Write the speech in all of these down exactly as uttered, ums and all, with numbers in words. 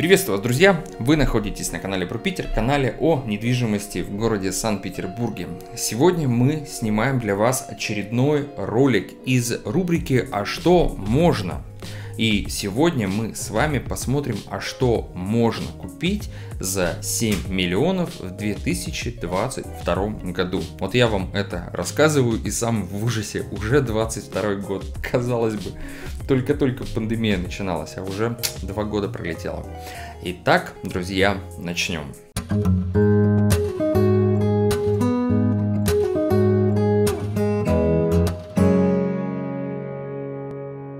Приветствую вас, друзья! Вы находитесь на канале Про Питер, канале о недвижимости в городе Санкт-Петербурге. Сегодня мы снимаем для вас очередной ролик из рубрики «А что можно?». И сегодня мы с вами посмотрим, а что можно купить за семь миллионов в две тысячи двадцать втором году. Вот я вам это рассказываю и сам в ужасе. Уже двадцать второй год, казалось бы, только-только пандемия начиналась, а уже два года пролетело. Итак, друзья, начнем.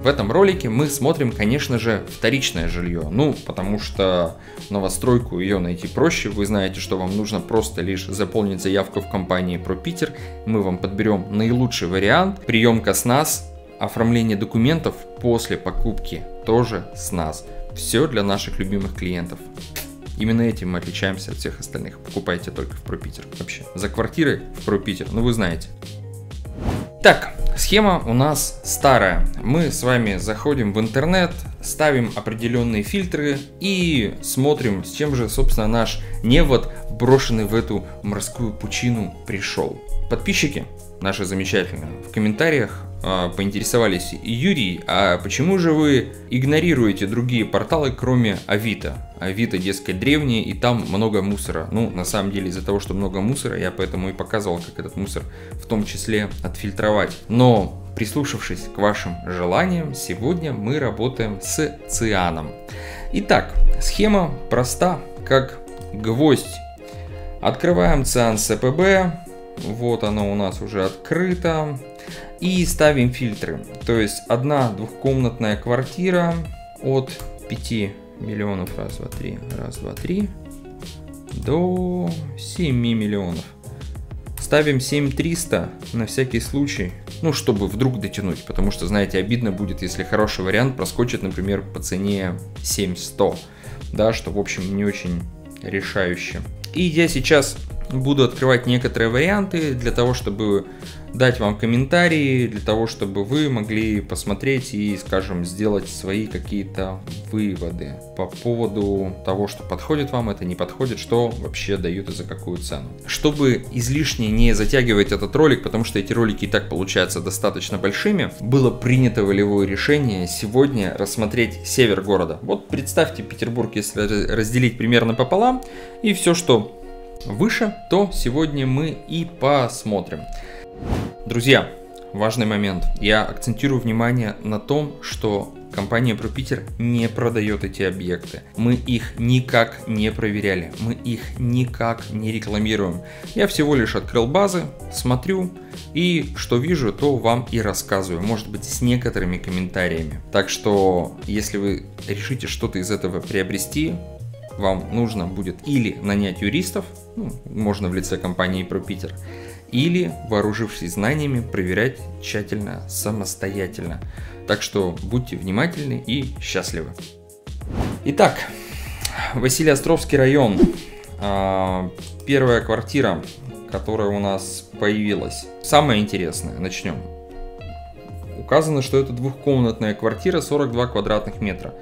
В этом ролике мы смотрим, конечно же, вторичное жилье, ну, потому что новостройку ее найти проще. Вы знаете, что вам нужно просто лишь заполнить заявку в компании Про Питер, мы вам подберем наилучший вариант, приемка с нас, оформление документов после покупки тоже с нас, все для наших любимых клиентов. Именно этим мы отличаемся от всех остальных, покупайте только в Про Питер, вообще, за квартиры в Про Питер, ну вы знаете. Так, схема у нас старая. Мы с вами заходим в интернет, ставим определенные фильтры и смотрим, с чем же, собственно, наш невод, брошенный в эту морскую пучину, пришел. Подписчики наши замечательные в комментариях э, поинтересовались: Юрий, а почему же вы игнорируете другие порталы, кроме Авито? Авито, дескать, древние, и там много мусора. Ну, на самом деле, из-за того, что много мусора, я поэтому и показывал, как этот мусор в том числе отфильтровать. Но, прислушавшись к вашим желаниям, сегодня мы работаем с Цианом. Итак, схема проста, как гвоздь. Открываем Циан СПБ. Вот оно у нас уже открыто. И ставим фильтры. То есть, одна двухкомнатная квартира от пяти миллионов, раз, два, три, раз, два, три, до семи миллионов. Ставим семь триста на всякий случай, ну, чтобы вдруг дотянуть, потому что, знаете, обидно будет, если хороший вариант проскочит, например, по цене семь сто, да, что, в общем, не очень решающе. И я сейчас буду открывать некоторые варианты для того, чтобы дать вам комментарии, для того, чтобы вы могли посмотреть и, скажем, сделать свои какие-то выводы по поводу того, что подходит вам, это не подходит, что вообще дают и за какую цену. Чтобы излишне не затягивать этот ролик, потому что эти ролики и так получаются достаточно большими, было принято волевое решение сегодня рассмотреть север города. Вот представьте Петербург, если разделить примерно пополам, и все, что выше, то сегодня мы и посмотрим. Друзья, важный момент. Я акцентирую внимание на том, что компания Про Питер не продает эти объекты. Мы их никак не проверяли, мы их никак не рекламируем. Я всего лишь открыл базы, смотрю и что вижу, то вам и рассказываю. Может быть, с некоторыми комментариями. Так что, если вы решите что-то из этого приобрести, вам нужно будет или нанять юристов, ну, можно в лице компании Про Питер, или, вооружившись знаниями, проверять тщательно, самостоятельно. Так что будьте внимательны и счастливы. Итак, Василеостровский район. Первая квартира, которая у нас появилась. Самое интересное, начнем. Указано, что это двухкомнатная квартира, сорок два квадратных метра.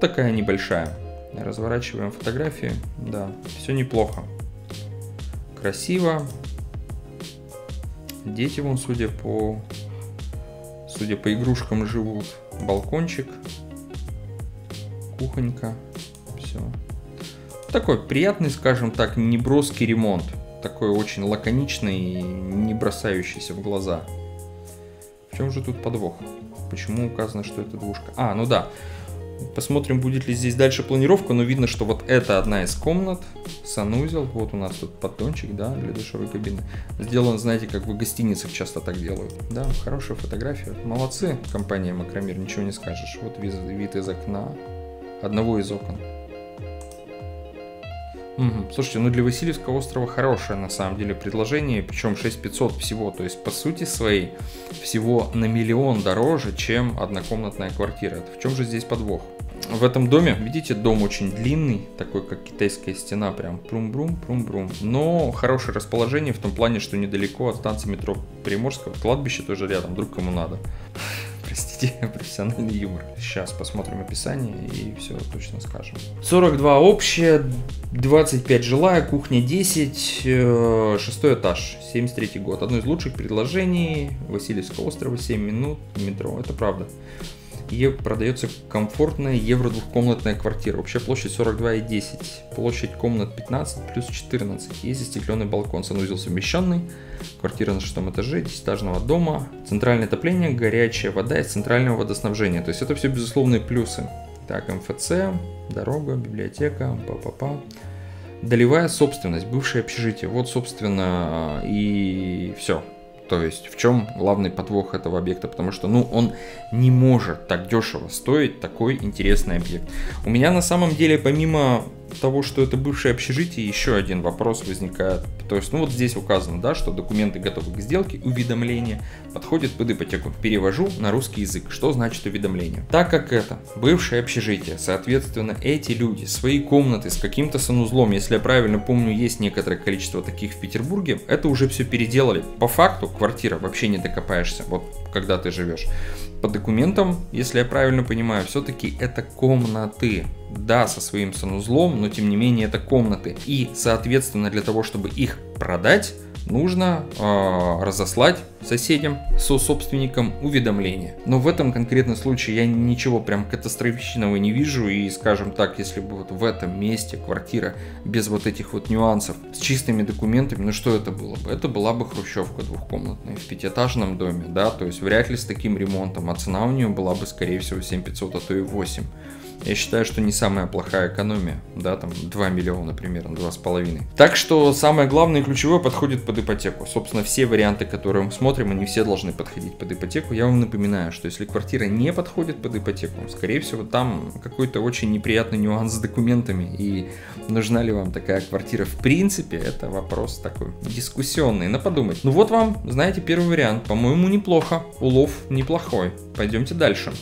Такая небольшая. Разворачиваем фотографии. Да, все неплохо. Красиво. Дети вон, судя по, судя по игрушкам, живут. Балкончик. Кухонька. Все. Такой приятный, скажем так, неброский ремонт. Такой очень лаконичный и не бросающийся в глаза. В чем же тут подвох? Почему указано, что это двушка? А, ну да. Посмотрим, будет ли здесь дальше планировка, но видно, что вот это одна из комнат, санузел, вот у нас тут поддончик, да, для душевой кабины. Сделан, знаете, как в гостиницах часто так делают. Да, хорошая фотография. Молодцы, компания Макромир, ничего не скажешь. Вот вид, вид из окна, одного из окон. Угу. Слушайте, ну для Васильевского острова хорошее на самом деле предложение, причем шесть тысяч пятьсот всего, то есть по сути своей всего на миллион дороже, чем однокомнатная квартира. В чем же здесь подвох? В этом доме, видите, дом очень длинный, такой как китайская стена, прям прум-брум, прум-брум, но хорошее расположение в том плане, что недалеко от станции метро Приморского, кладбище тоже рядом, вдруг кому надо. простите, профессиональный юмор. Сейчас посмотрим описание и все точно скажем. сорок два общее, двадцать пять жилая, кухня десять, шестой этаж, семьдесят третий год. Одно из лучших предложений, Васильевского острова, семь минут, метро, это правда. И продается комфортная евро двухкомнатная квартира. Общая площадь сорок два и десять. Площадь комнат пятнадцать плюс четырнадцать. Есть застекленный балкон, санузел совмещенный. Квартира на шестом этаже, десятиэтажного дома. Центральное отопление, горячая вода из центрального водоснабжения. То есть это все безусловные плюсы. Так, МФЦ, дорога, библиотека, па-па-па. Долевая собственность, бывшее общежитие. Вот, собственно, и все. То есть в чем главный подвох этого объекта, потому что, ну, он не может так дешево стоить такой интересный объект. У меня на самом деле, помимо того, что это бывшее общежитие, еще один вопрос возникает. То есть, ну, вот здесь указано, да, что документы готовы к сделке, уведомление подходит под ипотеку. Перевожу на русский язык, что значит уведомление. Так как это бывшее общежитие, соответственно, эти люди, свои комнаты с каким-то санузлом, если я правильно помню, есть некоторое количество таких в Петербурге, это уже все переделали. По факту, квартира, вообще не докопаешься, вот когда ты живешь. По документам, если я правильно понимаю, все-таки это комнаты. Да, со своим санузлом, но тем не менее это комнаты. И, соответственно, для того, чтобы их продать, нужно э, разослать соседям, со-собственникам уведомления. Но в этом конкретном случае я ничего прям катастрофичного не вижу. И, скажем так, если бы вот в этом месте квартира без вот этих вот нюансов, с чистыми документами, ну что это было бы? Это была бы хрущевка двухкомнатная в пятиэтажном доме, да, то есть вряд ли с таким ремонтом. А цена у нее была бы, скорее всего, семь тысяч пятьсот, а то и восемь. Я считаю, что не самая плохая экономия, да, там два миллиона примерно, два с половиной. Так что самое главное и ключевое подходит под ипотеку. Собственно, все варианты, которые мы смотрим, они все должны подходить под ипотеку. Я вам напоминаю, что если квартира не подходит под ипотеку, скорее всего, там какой-то очень неприятный нюанс с документами. И нужна ли вам такая квартира в принципе, это вопрос такой дискуссионный, на подумать. Ну вот вам, знаете, первый вариант, по-моему, неплохо, улов неплохой. Пойдемте дальше.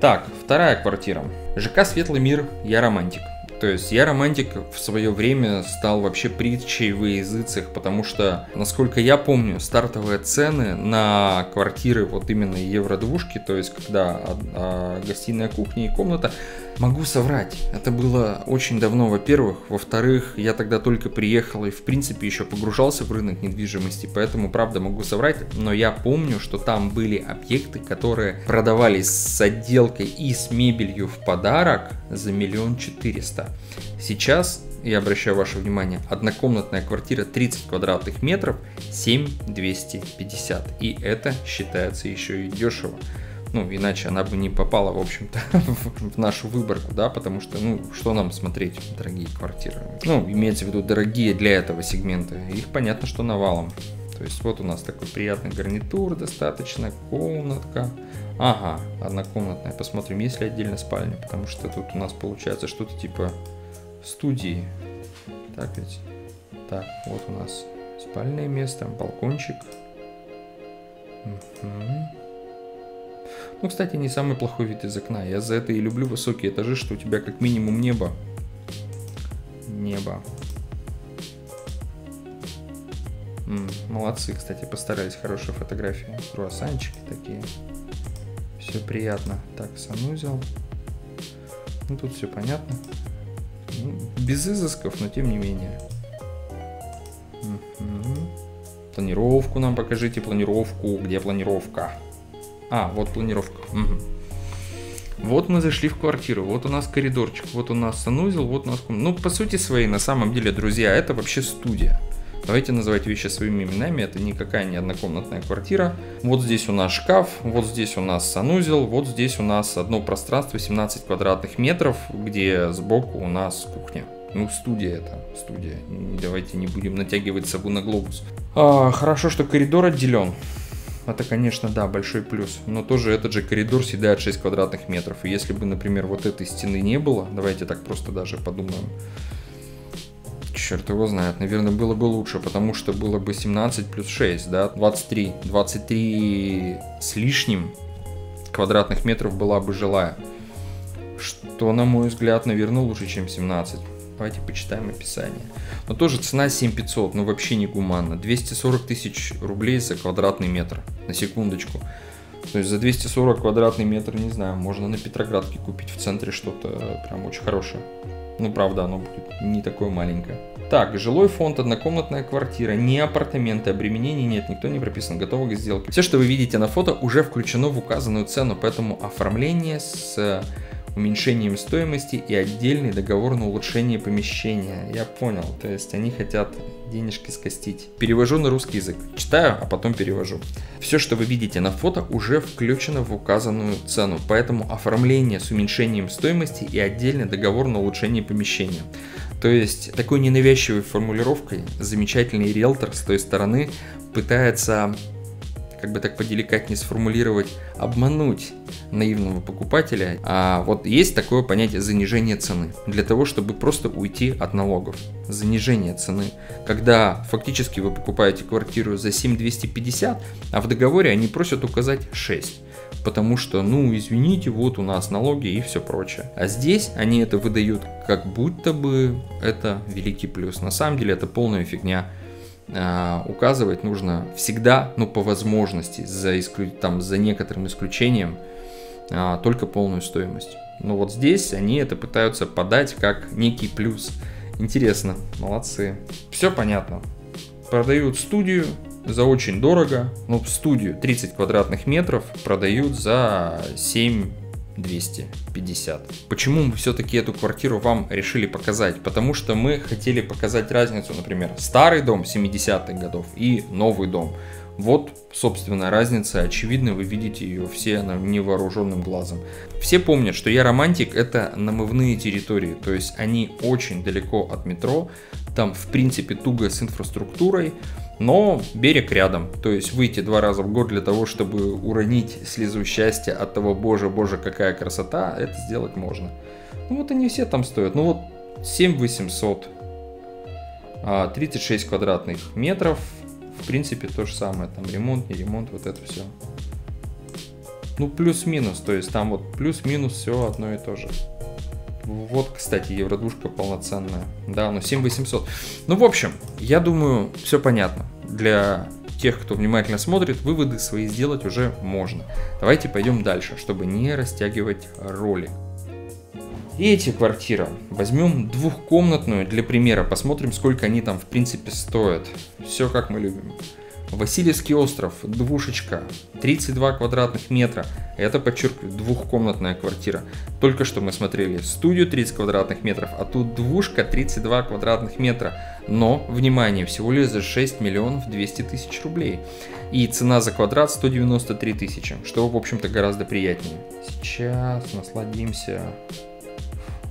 Так, вторая квартира. ЖК «Светлый мир», «Я романтик». То есть «Я романтик» в свое время стал вообще притчей во языцах, потому что, насколько я помню, стартовые цены на квартиры вот именно евро-двушки, то есть когда а, а, гостиная, кухня и комната, могу соврать, это было очень давно, во-первых. Во-вторых, я тогда только приехал и, в принципе, еще погружался в рынок недвижимости, поэтому, правда, могу соврать, но я помню, что там были объекты, которые продавались с отделкой и с мебелью в подарок за миллион четыреста. Сейчас, я обращаю ваше внимание, однокомнатная квартира тридцать квадратных метров, семь тысяч двести пятьдесят, и это считается еще и дешево. Ну, иначе она бы не попала, в общем-то, в нашу выборку, да, потому что, ну, что нам смотреть, дорогие квартиры? Ну, имеется в виду дорогие для этого сегмента, их понятно, что навалом. То есть вот у нас такой приятный гарнитур, достаточно, комнатка. Ага, однокомнатная, посмотрим, есть ли отдельная спальня, потому что тут у нас получается что-то типа студии. Так ведь? Так, вот у нас спальное место, балкончик. Угу. Ну, кстати, не самый плохой вид из окна. Я за это и люблю высокие этажи, что у тебя как минимум небо. Небо. М-м, молодцы, кстати, постарались. Хорошие фотографии. Круассанчики такие. Все приятно. Так, санузел. Ну, тут все понятно. Ну, без изысков, но тем не менее. М-м-м. Планировку нам покажите. Планировку. Где планировка? А, вот планировка. Угу. Вот мы зашли в квартиру, вот у нас коридорчик, вот у нас санузел, вот у нас... Ну, по сути своей, на самом деле, друзья, это вообще студия. Давайте называть вещи своими именами, это никакая не однокомнатная квартира. Вот здесь у нас шкаф, вот здесь у нас санузел, вот здесь у нас одно пространство, семнадцать квадратных метров, где сбоку у нас кухня. Ну, студия это, студия. Давайте не будем натягивать сову на глобус. А, хорошо, что коридор отделен. Это, конечно, да, большой плюс, но тоже этот же коридор съедает шесть квадратных метров. И если бы, например, вот этой стены не было, давайте так просто даже подумаем, черт его знает, наверное, было бы лучше, потому что было бы семнадцать плюс шесть, да, двадцать три, двадцать три с лишним квадратных метров была бы жилая, что, на мой взгляд, наверное, лучше, чем семнадцать. Давайте почитаем описание. Но тоже цена семь тысяч пятьсот, ну вообще не гуманно. двести сорок тысяч рублей за квадратный метр, на секундочку. То есть за двести сорок квадратный метр, не знаю, можно на Петроградке купить в центре что-то прям очень хорошее. Ну, правда, оно будет не такое маленькое. Так, жилой фонд, однокомнатная квартира, не апартаменты, обременений нет, никто не прописан, готовы к сделке. Все, что вы видите на фото, уже включено в указанную цену, поэтому оформление с уменьшением стоимости и отдельный договор на улучшение помещения. Я понял, то есть они хотят денежки скостить. Перевожу на русский язык. Читаю, а потом перевожу. Все, что вы видите на фото, уже включено в указанную цену, поэтому оформление с уменьшением стоимости и отдельный договор на улучшение помещения. То есть такой ненавязчивой формулировкой замечательный риэлтор с той стороны пытается, как бы так поделикатнее сформулировать, обмануть наивного покупателя. А вот есть такое понятие занижение цены, для того, чтобы просто уйти от налогов. Занижение цены, когда фактически вы покупаете квартиру за семь тысяч двести пятьдесят, а в договоре они просят указать шесть, потому что, ну, извините, вот у нас налоги и все прочее. А здесь они это выдают, как будто бы это великий плюс. На самом деле это полная фигня. Указывать нужно всегда, ну, по возможности, за, исклю... там, за некоторым исключением, а, только полную стоимость. Но вот здесь они это пытаются подать как некий плюс. Интересно, молодцы. Все понятно. Продают студию за очень дорого. Ну, студию тридцать квадратных метров продают за семь тысяч двести пятьдесят. Почему мы все-таки эту квартиру вам решили показать? Потому что мы хотели показать разницу, например, старый дом семидесятых годов и новый дом. Вот, собственно, разница очевидна, вы видите ее все невооруженным глазом. Все помнят, что Я Романтик — это намывные территории, то есть они очень далеко от метро, там, в принципе, туго с инфраструктурой, но берег рядом, то есть выйти два раза в год для того, чтобы уронить слезу счастья от того, боже, боже, какая красота, это сделать можно. Ну вот они все там стоят, ну вот семь тысяч восемьсот, тридцать шесть квадратных метров, в принципе то же самое, там ремонт, не ремонт, вот это все. Ну плюс-минус, то есть там вот плюс-минус все одно и то же. Вот, кстати, евродушка полноценная. Да, ну семь тысяч восемьсот. Ну, в общем, я думаю, все понятно. Для тех, кто внимательно смотрит, выводы свои сделать уже можно. Давайте пойдем дальше, чтобы не растягивать ролик. Эти квартиры. Возьмем двухкомнатную для примера. Посмотрим, сколько они там, в принципе, стоят. Все, как мы любим. Василевский остров, двушечка, тридцать два квадратных метра, это, подчеркиваю, двухкомнатная квартира. Только что мы смотрели студию тридцать квадратных метров, а тут двушка тридцать два квадратных метра, но, внимание, всего лишь за шесть миллионов двести тысяч рублей. И цена за квадрат сто девяносто три тысячи, что, в общем-то, гораздо приятнее. Сейчас насладимся.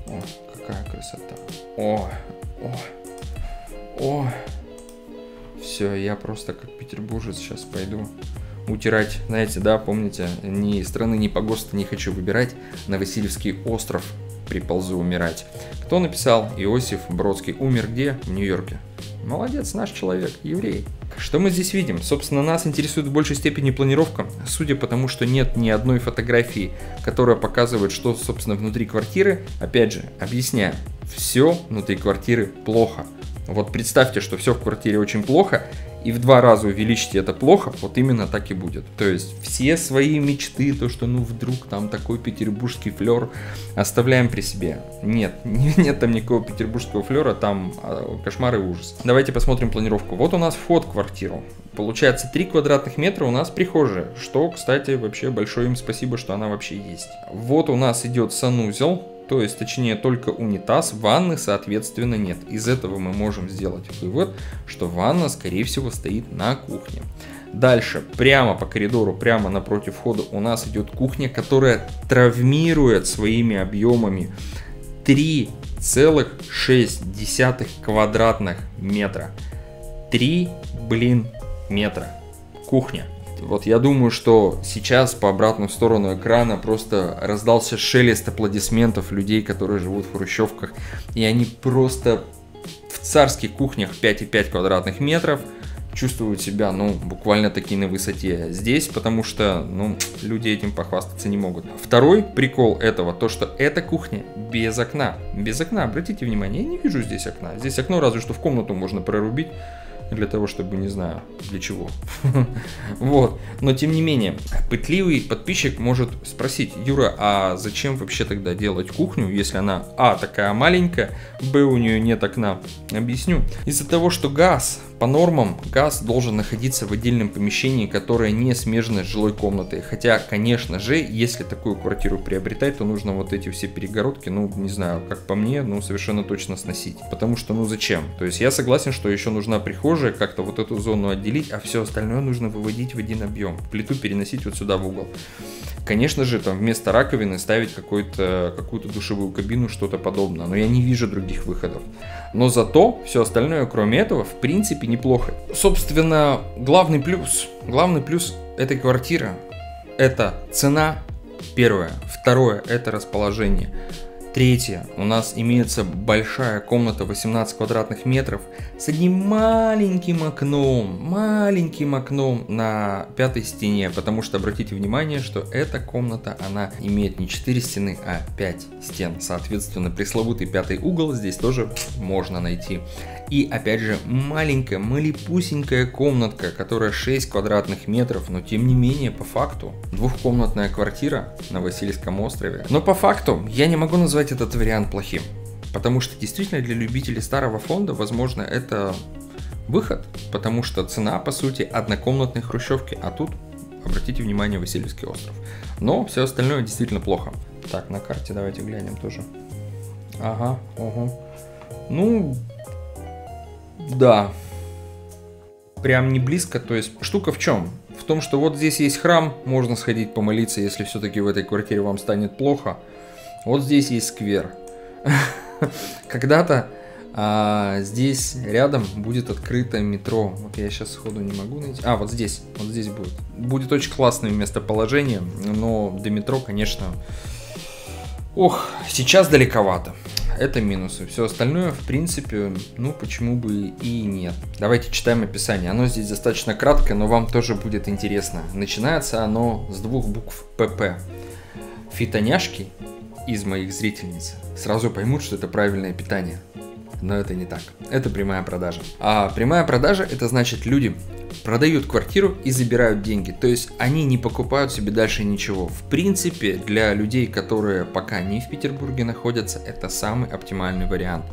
О, какая красота. О, о, о. Все, я просто как петербуржец сейчас пойду утирать, знаете, да, помните, ни страны, ни погоста не хочу выбирать, на Васильевский остров приползу умирать. Кто написал? Иосиф Бродский. Умер где? В Нью-Йорке. Молодец, наш человек, еврей. Что мы здесь видим? Собственно, нас интересует в большей степени планировка, судя по тому, что нет ни одной фотографии, которая показывает, что, собственно, внутри квартиры. Опять же, объясняю, все внутри квартиры плохо. Вот представьте, что все в квартире очень плохо, и в два раза увеличите это плохо, вот именно так и будет. То есть все свои мечты, то что ну вдруг там такой петербургский флер, оставляем при себе. Нет, нет там никакого петербургского флера, там кошмар и ужас. Давайте посмотрим планировку. Вот у нас вход в квартиру. Получается три квадратных метра у нас прихожая, что, кстати, вообще большое им спасибо, что она вообще есть. Вот у нас идет санузел. То есть, точнее, только унитаз, ванны, соответственно, нет. Из этого мы можем сделать вывод, что ванна, скорее всего, стоит на кухне. Дальше, прямо по коридору, прямо напротив входа у нас идет кухня, которая травмирует своими объемами три целых шесть десятых квадратных метра. три, блин, метра. Кухня. Вот я думаю, что сейчас по обратную сторону экрана просто раздался шелест аплодисментов людей, которые живут в хрущевках. И они просто в царских кухнях пять и пять квадратных метров чувствуют себя, ну, буквально таки на высоте здесь, потому что, ну, люди этим похвастаться не могут. Второй прикол этого, то что эта кухня без окна. Без окна, обратите внимание, я не вижу здесь окна. Здесь окно разве что в комнату можно прорубить. для того, чтобы, не знаю, для чего. Вот. Но тем не менее, пытливый подписчик может спросить: Юра, а зачем вообще тогда делать кухню, если она, а, такая маленькая, б, у нее нет окна? Объясню. Из-за того, что газ, по нормам, газ должен находиться в отдельном помещении, которое не смежно с жилой комнатой. Хотя, конечно же, если такую квартиру приобретать, то нужно вот эти все перегородки, ну, не знаю, как по мне, ну, совершенно точно сносить. Потому что, ну, зачем? То есть я согласен, что еще нужна прихожая, как-то вот эту зону отделить, а все остальное нужно выводить в один объем. Плиту переносить вот сюда в угол. Конечно же, там вместо раковины ставить какую-то какую-то душевую кабину, что-то подобное. Но я не вижу других выходов. Но зато все остальное, кроме этого, в принципе, неплохо. Собственно, главный плюс, главный плюс этой квартиры — это цена, первое. Второе — это расположение. Третье, у нас имеется большая комната восемнадцать квадратных метров с одним маленьким окном, маленьким окном на пятой стене, потому что обратите внимание, что эта комната, она имеет не четыре стены, а пять стен, соответственно, пресловутый пятый угол здесь тоже можно найти. И опять же, маленькая, малепусенькая комнатка, которая шесть квадратных метров, но тем не менее, по факту, двухкомнатная квартира на Васильевском острове. Но по факту, я не могу назвать этот вариант плохим, потому что действительно для любителей старого фонда, возможно, это выход, потому что цена, по сути, однокомнатной хрущевки, а тут, обратите внимание, Васильевский остров. Но все остальное действительно плохо. Так, на карте давайте глянем тоже. Ага, ага. Ну... да, прям не близко, то есть штука в чем? В том, что вот здесь есть храм, можно сходить помолиться, если все-таки в этой квартире вам станет плохо. Вот здесь есть сквер. Когда-то а, здесь рядом будет открыто метро. Вот я сейчас сходу не могу найти. А, вот здесь, вот здесь будет. Будет очень классное местоположение, но до метро, конечно, ох, сейчас далековато. Это минусы. Все остальное, в принципе, ну почему бы и нет. Давайте читаем описание. Оно здесь достаточно краткое, но вам тоже будет интересно. Начинается оно с двух букв «ПП». Фитоняшки из моих зрительниц сразу поймут, что это правильное питание. Но это не так. Это прямая продажа. А прямая продажа — это значит, люди продают квартиру и забирают деньги. То есть они не покупают себе дальше ничего. В принципе, для людей, которые пока не в Петербурге находятся, это самый оптимальный вариант.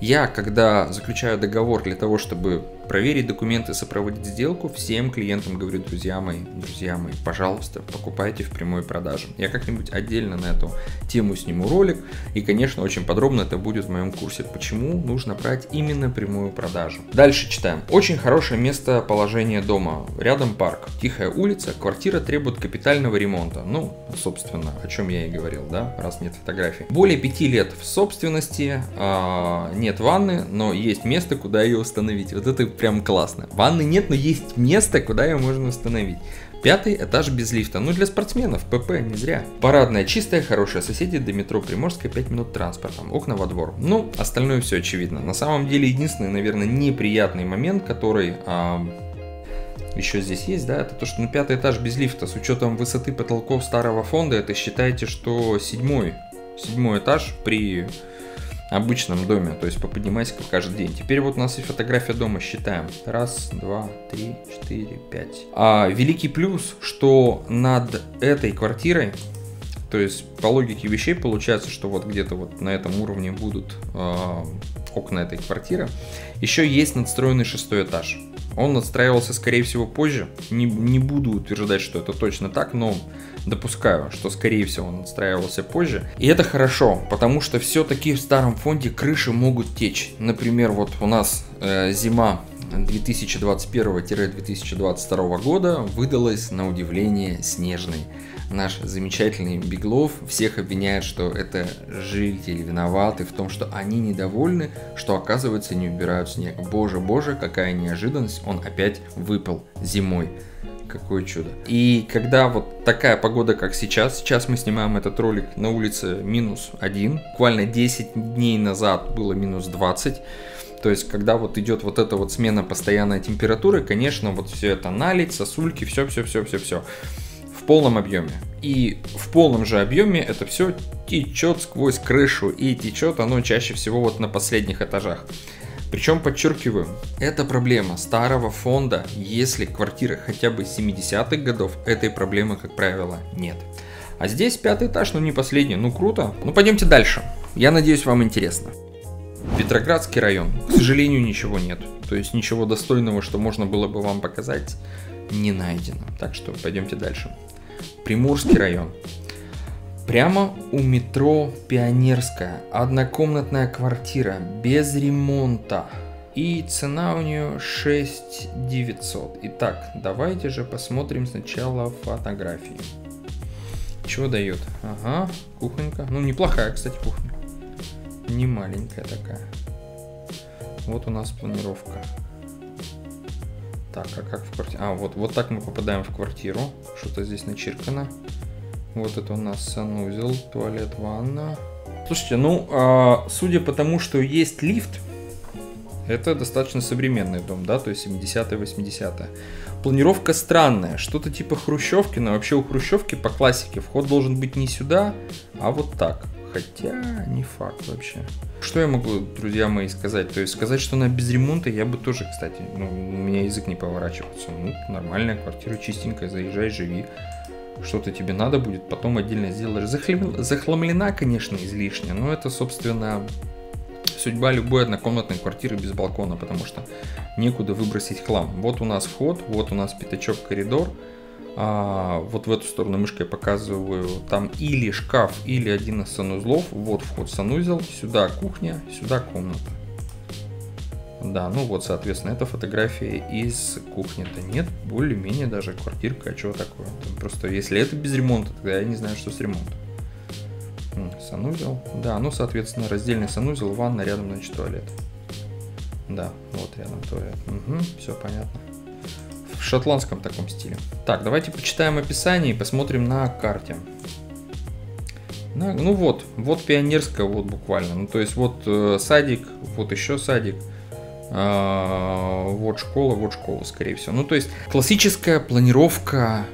Я, когда заключаю договор для того, чтобы проверить документы, сопроводить сделку, всем клиентам говорю: друзья мои, друзья мои, пожалуйста, покупайте в прямой продаже. Я как-нибудь отдельно на эту тему сниму ролик, и, конечно, очень подробно это будет в моем курсе, почему нужно брать именно прямую продажу. Дальше читаем. Очень хорошее местоположение дома. Рядом парк, тихая улица, квартира требует капитального ремонта. Ну, собственно, о чем я и говорил, да, раз нет фотографий. Более пяти лет в собственности, э, нет ванны, но есть место, куда ее установить. Вот это прям классно. Ванны нет, но есть место, куда ее можно установить. Пятый этаж без лифта. Ну, для спортсменов, ПП, не зря. Парадная, чистая, хорошая. Соседи до метро Приморская, пять минут транспортом. Окна во двор. Ну, остальное все очевидно. На самом деле, единственный, наверное, неприятный момент, который... А... еще здесь есть, да, это то, что, ну, пятый этаж без лифта. С учетом высоты потолков старого фонда, это считайте, что седьмой, седьмой этаж при... обычном доме, то есть поподнимайся каждый день. Теперь вот у нас и фотография дома, считаем. Раз, два, три, четыре, пять. А великий плюс, что над этой квартирой, то есть по логике вещей получается, что вот где-то вот на этом уровне будут э, окна этой квартиры, еще есть надстроенный шестой этаж. Он надстраивался, скорее всего, позже. Не, не буду утверждать, что это точно так, но допускаю, что, скорее всего, он надстраивался позже. И это хорошо, потому что все-таки в старом фонде крыши могут течь. Например, вот у нас э, зима две тысячи двадцать первого — две тысячи двадцать второго года выдалась, на удивление, снежной. Наш замечательный Беглов всех обвиняет, что это жители виноваты в том, что они недовольны, что, оказывается, не убирают снег. Боже, боже, какая неожиданность, он опять выпал зимой. Какое чудо. И когда вот такая погода, как сейчас, сейчас мы снимаем этот ролик, на улице минус один, буквально десять дней назад было минус двадцать, то есть когда вот идет вот эта вот смена постоянной температуры, конечно, вот все это наледь, сосульки, все-все-все-все-все. В полном объеме. И в полном же объеме это все течет сквозь крышу, и течет оно чаще всего вот на последних этажах. Причем, подчеркиваю, это проблема старого фонда, если квартиры хотя бы семидесятых годов, этой проблемы, как правило, нет. А здесь пятый этаж, ну не последний, ну круто. Ну пойдемте дальше, я надеюсь, вам интересно. Петроградский район, к сожалению, ничего нет, то есть ничего достойного, что можно было бы вам показать, не найдено. Так что пойдемте дальше. Приморский район. Прямо у метро Пионерская, однокомнатная квартира, без ремонта. И цена у нее шесть тысяч девятьсот. Итак, давайте же посмотрим сначала фотографии. Чего дает? Ага, кухонька. Ну, неплохая, кстати, кухня. Не маленькая такая. Вот у нас планировка. Так, а как в квартире? А, вот, вот так мы попадаем в квартиру. Что-то здесь начеркано. Вот это у нас санузел, туалет, ванна. Слушайте, ну, а, судя по тому, что есть лифт, это достаточно современный дом, да, то есть семидесятые, восьмидесятые. Планировка странная, что-то типа хрущевки, но вообще у хрущевки по классике вход должен быть не сюда, а вот так. Хотя, не факт вообще. Что я могу, друзья мои, сказать? То есть сказать, что она без ремонта, я бы тоже, кстати, ну, у меня язык не поворачивается. Ну, нормальная квартира, чистенькая, заезжай, живи. Что-то тебе надо будет, потом отдельно сделаешь. Захлем... Захламлена, конечно, излишне, но это, собственно, судьба любой однокомнатной квартиры без балкона, потому что некуда выбросить хлам. Вот у нас вход, вот у нас пятачок, коридор. А, вот в эту сторону мышкой показываю, там или шкаф, или один из санузлов. Вот вход санузел, сюда кухня, сюда комната. Да, ну вот, соответственно, это фотографии из кухни-то нет, более-менее даже квартирка, а чего такое? Там просто если это без ремонта, тогда я не знаю, что с ремонтом. Санузел, да, ну, соответственно, раздельный санузел, ванна, рядом, значит, туалет. Да, вот рядом туалет, угу, все понятно. В шотландском таком стиле. Так, давайте почитаем описание и посмотрим на карте. Ну вот, вот Пионерская, вот буквально, ну, то есть вот э, садик, вот еще садик. Вот школа, вот школа, скорее всего. Ну, то есть классическая планировка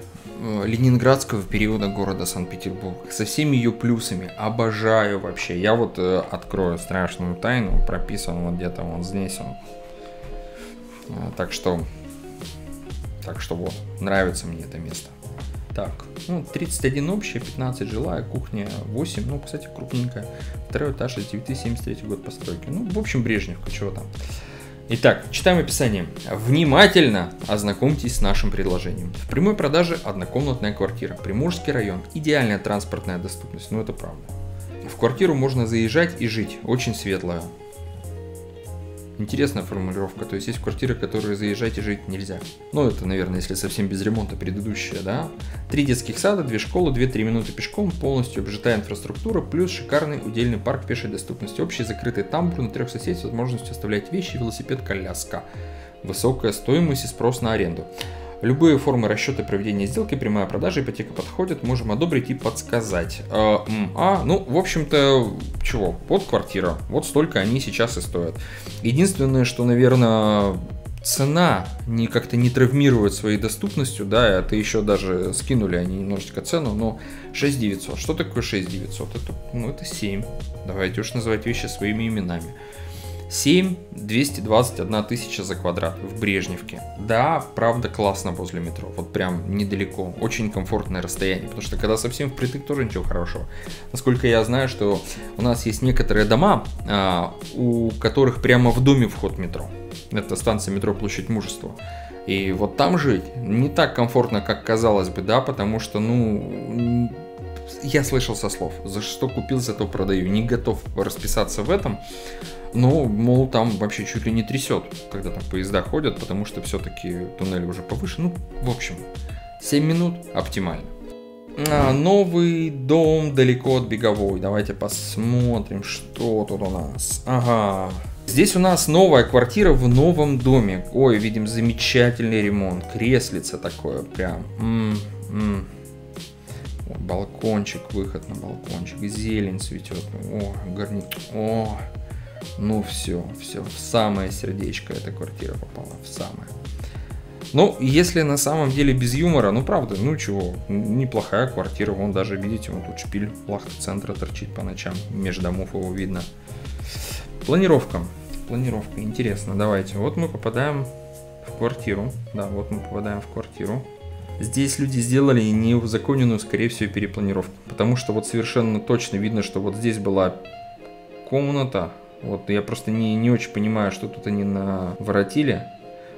ленинградского периода города Санкт-Петербург со всеми ее плюсами. Обожаю вообще. Я вот э, открою страшную тайну. Прописан вот где-то, он здесь он. А, так что, так что вот, нравится мне это место. Так, ну, тридцать один общая, пятнадцать жилая, кухня восемь, ну, кстати, крупненькая. Второй этаж, тысяча девятьсот семьдесят третий год постройки. Ну, в общем, Брежневка, чего там. Итак, читаем описание. Внимательно ознакомьтесь с нашим предложением. В прямой продаже однокомнатная квартира. Приморский район. Идеальная транспортная доступность. Ну, это правда. В квартиру можно заезжать и жить. Очень светлая. Интересная формулировка. То есть есть квартиры, которые заезжать и жить нельзя. Ну, это, наверное, если совсем без ремонта предыдущая, да. Три детских сада, две школы, две-три минуты пешком, полностью обжитая инфраструктура, плюс шикарный удельный парк пешей доступности, общий закрытый тамбур на трех соседей с возможностью оставлять вещи, велосипед, коляска. Высокая стоимость и спрос на аренду. Любые формы расчета проведения сделки, прямая продажа, ипотека подходят, можем одобрить и подсказать. А, а ну, в общем-то, чего? Вот квартира, вот столько они сейчас и стоят. Единственное, что, наверное, цена не как-то не травмирует своей доступностью, да, это еще даже скинули они немножечко цену, но шесть тысяч девятьсот. Что такое шесть тысяч девятьсот? Это, ну, это семь. Давайте уж называть вещи своими именами. семь тысяч двести двадцать одна тысяча за квадрат в Брежневке. Да, правда классно возле метро, вот прям недалеко, очень комфортное расстояние, потому что когда совсем впритык, тоже ничего хорошего. Насколько я знаю, что у нас есть некоторые дома, а, у которых прямо в доме вход метро. Это станция метро Площадь Мужества. И вот там жить не так комфортно, как казалось бы, да, потому что, ну... Я слышал со слов, за что купил, за то продаю. Не готов расписаться в этом, но, мол, там вообще чуть ли не трясет, когда там поезда ходят, потому что все-таки туннель уже повыше. Ну, в общем, семь минут оптимально. А, новый дом далеко от Беговой. Давайте посмотрим, что тут у нас. Ага. Здесь у нас новая квартира в новом доме. Ой, видим замечательный ремонт. Креслица такое прям. М-м-м. Балкончик, выход на балкончик, зелень цветет, о, горник, о, ну все, все, в самое сердечко эта квартира попала, в самое. Ну, если на самом деле без юмора, ну правда, ну чего, неплохая квартира, вон даже, видите, вон тут шпиль Лахта-центра торчит по ночам, между домов его видно. Планировка. планировка, интересно, давайте. Вот мы попадаем в квартиру, да, вот мы попадаем в квартиру. Здесь люди сделали неузаконенную, скорее всего, перепланировку, потому что вот совершенно точно видно, что вот здесь была комната. Вот я просто не, не очень понимаю, что тут они наворотили,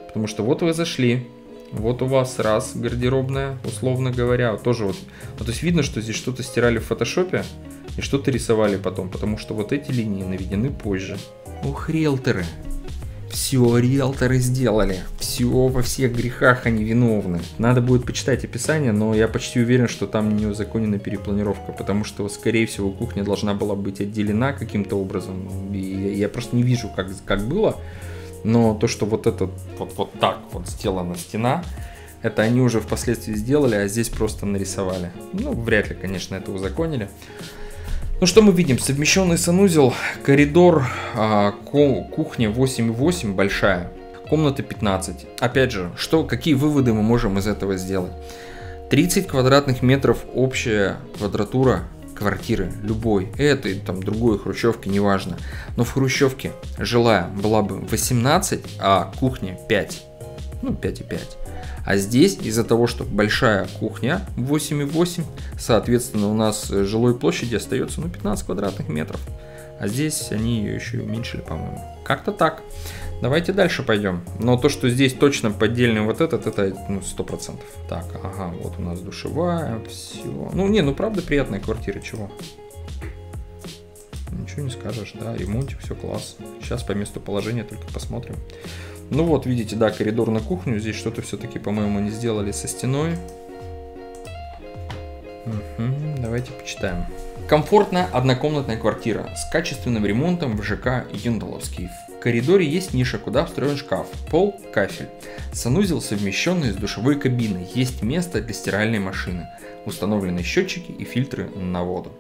потому что вот вы зашли, вот у вас раз гардеробная, условно говоря, тоже вот, ну, то есть видно, что здесь что-то стирали в фотошопе и что-то рисовали потом, потому что вот эти линии наведены позже. Ох, риэлторы. Все риэлторы сделали. Все, во всех грехах они виновны. Надо будет почитать описание, но я почти уверен, что там не узаконена перепланировка, потому что, скорее всего, кухня должна была быть отделена каким-то образом. И я просто не вижу, как, как было. Но то, что вот это вот, вот так вот сделана стена, это они уже впоследствии сделали, а здесь просто нарисовали. Ну, вряд ли, конечно, это узаконили. Ну что мы видим? Совмещенный санузел, коридор, кухня восемь и восемь, большая, комната пятнадцать. Опять же, что, какие выводы мы можем из этого сделать? тридцать квадратных метров общая квадратура квартиры, любой, этой, там, другой хрущевки, неважно. Но в хрущевке жилая была бы восемнадцать, а кухня пять, ну пять и пять. А здесь из-за того, что большая кухня восемь и восемь, соответственно, у нас жилой площади остается ну, пятнадцать квадратных метров. А здесь они ее еще и уменьшили, по-моему. Как-то так. Давайте дальше пойдем. Но то, что здесь точно поддельный вот этот, это ну, сто процентов. Так, ага, вот у нас душевая, все. Ну, не, ну правда приятная квартира, чего? Ничего не скажешь, да, ремонтик, все класс. Сейчас по месту положения только посмотрим. Ну вот, видите, да, коридор на кухню. Здесь что-то все-таки, по-моему, они сделали со стеной. Угу, давайте почитаем. Комфортная однокомнатная квартира с качественным ремонтом в ЖК Юндаловский. В коридоре есть ниша, куда встроен шкаф, пол, кафель. Санузел, совмещенный с душевой кабиной. Есть место для стиральной машины. Установлены счетчики и фильтры на воду.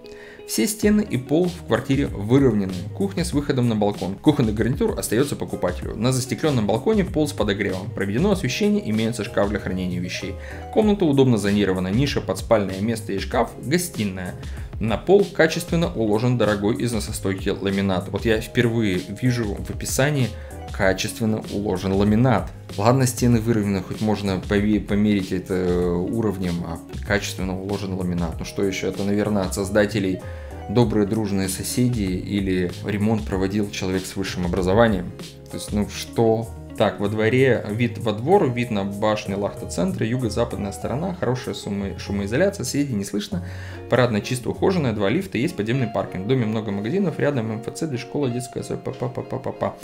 Все стены и пол в квартире выровнены. Кухня с выходом на балкон. Кухонный гарнитур остается покупателю. На застекленном балконе пол с подогревом. Проведено освещение, имеется шкаф для хранения вещей. Комната удобно зонирована. Ниша под спальное место и шкаф, гостиная. На пол качественно уложен дорогой износостойкий ламинат. Вот я впервые вижу в описании качественно уложен ламинат. Ладно, стены выровнены, хоть можно померить это уровнем, а качественно уложен ламинат. Ну что еще, это, наверное, от создателей добрые дружные соседи или ремонт проводил человек с высшим образованием. То есть, ну что... Так, во дворе вид во двор, вид на башню Лахта-центра, юго-западная сторона, хорошая шумо- шумоизоляция, соседей не слышно, парадная чисто ухоженная, два лифта, есть подземный паркинг, в доме много магазинов, рядом МФЦ, для школы, детская сад, па-па-па-па-па.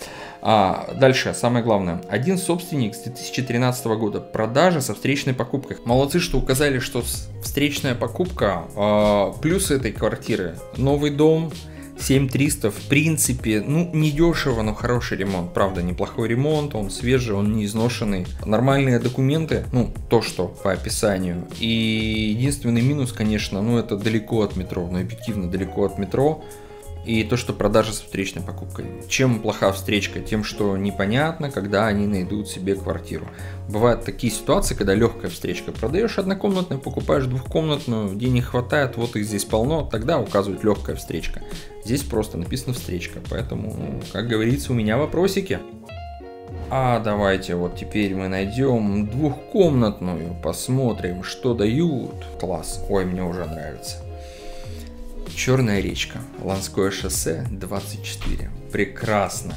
А, дальше, самое главное, один собственник с две тысячи тринадцатого года, продажа со встречной покупкой. Молодцы, что указали, что встречная покупка, а, плюс этой квартиры, новый дом, семь триста, в принципе, ну, не дешево, но хороший ремонт, правда, неплохой ремонт, он свежий, он не изношенный, нормальные документы, ну, то, что по описанию, и единственный минус, конечно, ну, это далеко от метро, ну, объективно далеко от метро, и то, что продажа с встречной покупкой. Чем плоха встречка? Тем, что непонятно, когда они найдут себе квартиру. Бывают такие ситуации, когда легкая встречка. Продаешь однокомнатную, покупаешь двухкомнатную, денег хватает, вот их здесь полно, тогда указывают легкая встречка. Здесь просто написано встречка, поэтому, как говорится, у меня вопросики. А давайте вот теперь мы найдем двухкомнатную, посмотрим, что дают. Класс, ой, мне уже нравится. Черная речка, Ланское шоссе двадцать четыре. Прекрасно.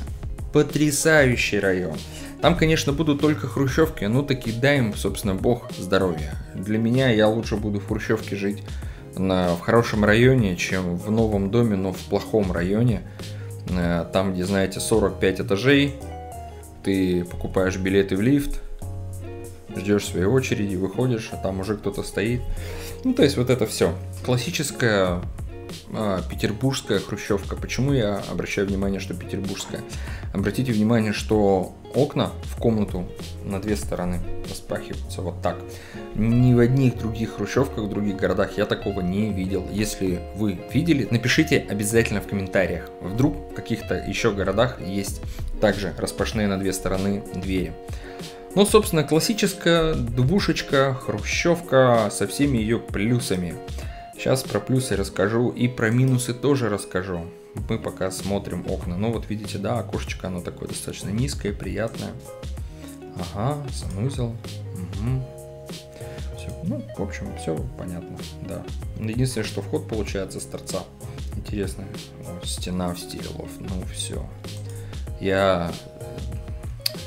Потрясающий район. Там, конечно, будут только хрущевки, но таки дай им, собственно, бог здоровья. Для меня я лучше буду в хрущевке жить на, в хорошем районе, чем в новом доме, но в плохом районе. Там, где, знаете, сорок пять этажей, ты покупаешь билеты в лифт, ждешь своей очереди, выходишь, а там уже кто-то стоит. Ну, то есть вот это все. Классическая... петербургская хрущевка. Почему я обращаю внимание, что петербургская? Обратите внимание, что окна в комнату на две стороны распахиваются вот так. Ни в одних других хрущевках, в других городах я такого не видел. Если вы видели, напишите обязательно в комментариях. Вдруг в каких-то еще городах есть также распашные на две стороны двери. Ну, собственно, классическая двушечка, хрущевка со всеми ее плюсами. Сейчас про плюсы расскажу и про минусы тоже расскажу. мы пока смотрим окна. Ну вот видите, да, окошечко оно такое достаточно низкое, приятное. Ага, санузел. Угу. Все. Ну, в общем, все понятно, да. Единственное, что вход получается с торца. Интересно. Вот, стена в стиле лофт. Ну, все. Я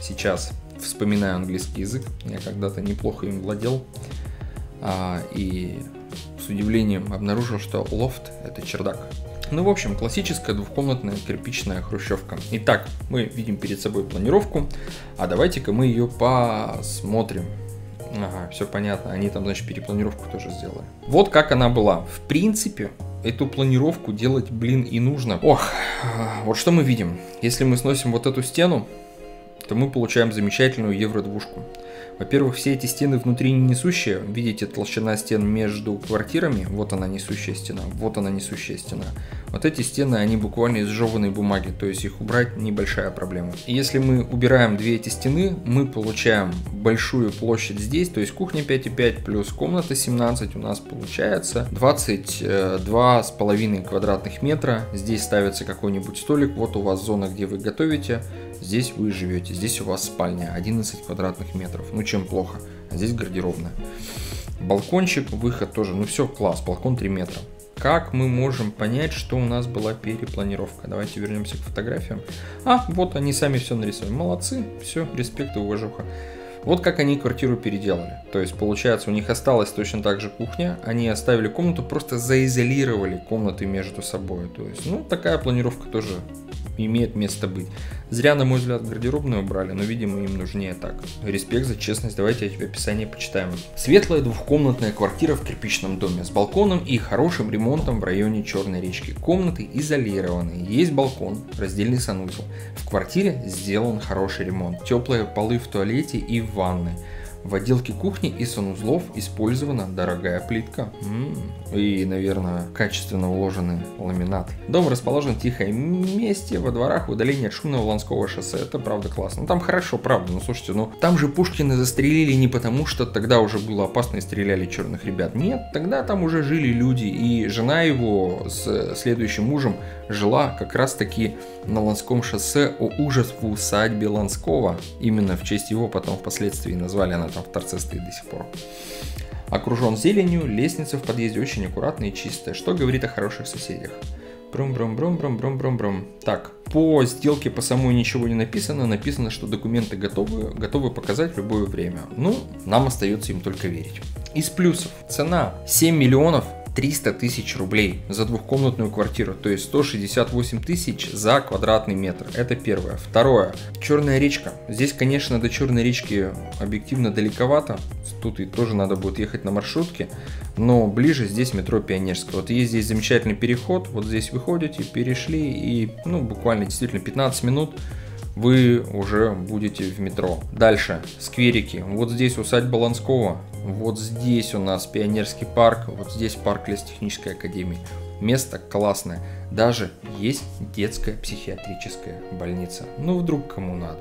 сейчас вспоминаю английский язык. Я когда-то неплохо им владел. А, и с удивлением обнаружил, что лофт – это чердак. Ну, в общем, классическая двухкомнатная кирпичная хрущевка. Итак, мы видим перед собой планировку, а давайте-ка мы ее посмотрим. Ага, все понятно, они там, значит, перепланировку тоже сделали. Вот как она была. В принципе, эту планировку делать, блин, и нужно. Ох, вот что мы видим. Если мы сносим вот эту стену, то мы получаем замечательную евро-двушку. Во-первых, все эти стены внутри не несущие. Видите, толщина стен между квартирами. Вот она несущая стена, вот она несущая стена. Вот эти стены, они буквально из жеванной бумаги, то есть их убрать небольшая проблема. И если мы убираем две эти стены, мы получаем большую площадь здесь, то есть кухня пять и пять плюс комната семнадцать, у нас получается двадцать два с половиной квадратных метра. Здесь ставится какой-нибудь столик, вот у вас зона, где вы готовите, здесь вы живете, здесь у вас спальня, одиннадцать квадратных метров. Ну, чем плохо? А здесь гардеробная. Балкончик, выход тоже. Ну, все, класс. Балкон три метра. Как мы можем понять, что у нас была перепланировка? Давайте вернемся к фотографиям. А, вот они сами все нарисовали. Молодцы. Все, респект и уважуха. Вот как они квартиру переделали. То есть, получается, у них осталась точно так же кухня. Они оставили комнату, просто заизолировали комнаты между собой. То есть, ну, такая планировка тоже имеет место быть. Зря, на мой взгляд, гардеробную убрали, но, видимо, им нужнее так. Респект за честность. Давайте эти описания почитаем. Светлая двухкомнатная квартира в кирпичном доме с балконом и хорошим ремонтом в районе Черной речки. Комнаты изолированы. Есть балкон, раздельный санузел. В квартире сделан хороший ремонт. Теплые полы в туалете и в ванной. В отделке кухни и санузлов использована дорогая плитка. М-м-м. И, наверное, качественно уложенный ламинат. Дом расположен в тихом месте, во дворах, в удалении от шумного Ланского шоссе. Это правда классно. Ну, там хорошо, правда. Ну, слушайте, ну, там же Пушкина застрелили не потому, что тогда уже было опасно и стреляли черных ребят. Нет, тогда там уже жили люди. И жена его с следующим мужем жила как раз-таки на Ланском шоссе, о ужас, в усадьбе Ланского. Именно в честь его потом впоследствии назвали, она там в торце стоит до сих пор. Окружен зеленью, лестница в подъезде очень аккуратная и чистая, что говорит о хороших соседях. Брум-брум-брум-брум-брум-брум-брум. Так, по сделке по самой ничего не написано. Написано, что документы готовы, готовы показать в любое время. Ну, нам остается им только верить. Из плюсов. Цена семь миллионов триста тысяч рублей за двухкомнатную квартиру, то есть сто шестьдесят восемь тысяч за квадратный метр. Это первое. Второе. Черная речка. Здесь, конечно, до Черной речки объективно далековато. Тут и тоже надо будет ехать на маршрутке. Но ближе здесь метро Пионерское. Вот есть здесь замечательный переход. Вот здесь выходите, перешли и, ну, буквально действительно пятнадцать минут вы уже будете в метро. Дальше. Скверики. Вот здесь усадьба Ланского. Вот здесь у нас Пионерский парк, вот здесь парк Лесотехнической академии. Место классное. Даже есть детская психиатрическая больница. Ну, вдруг кому надо.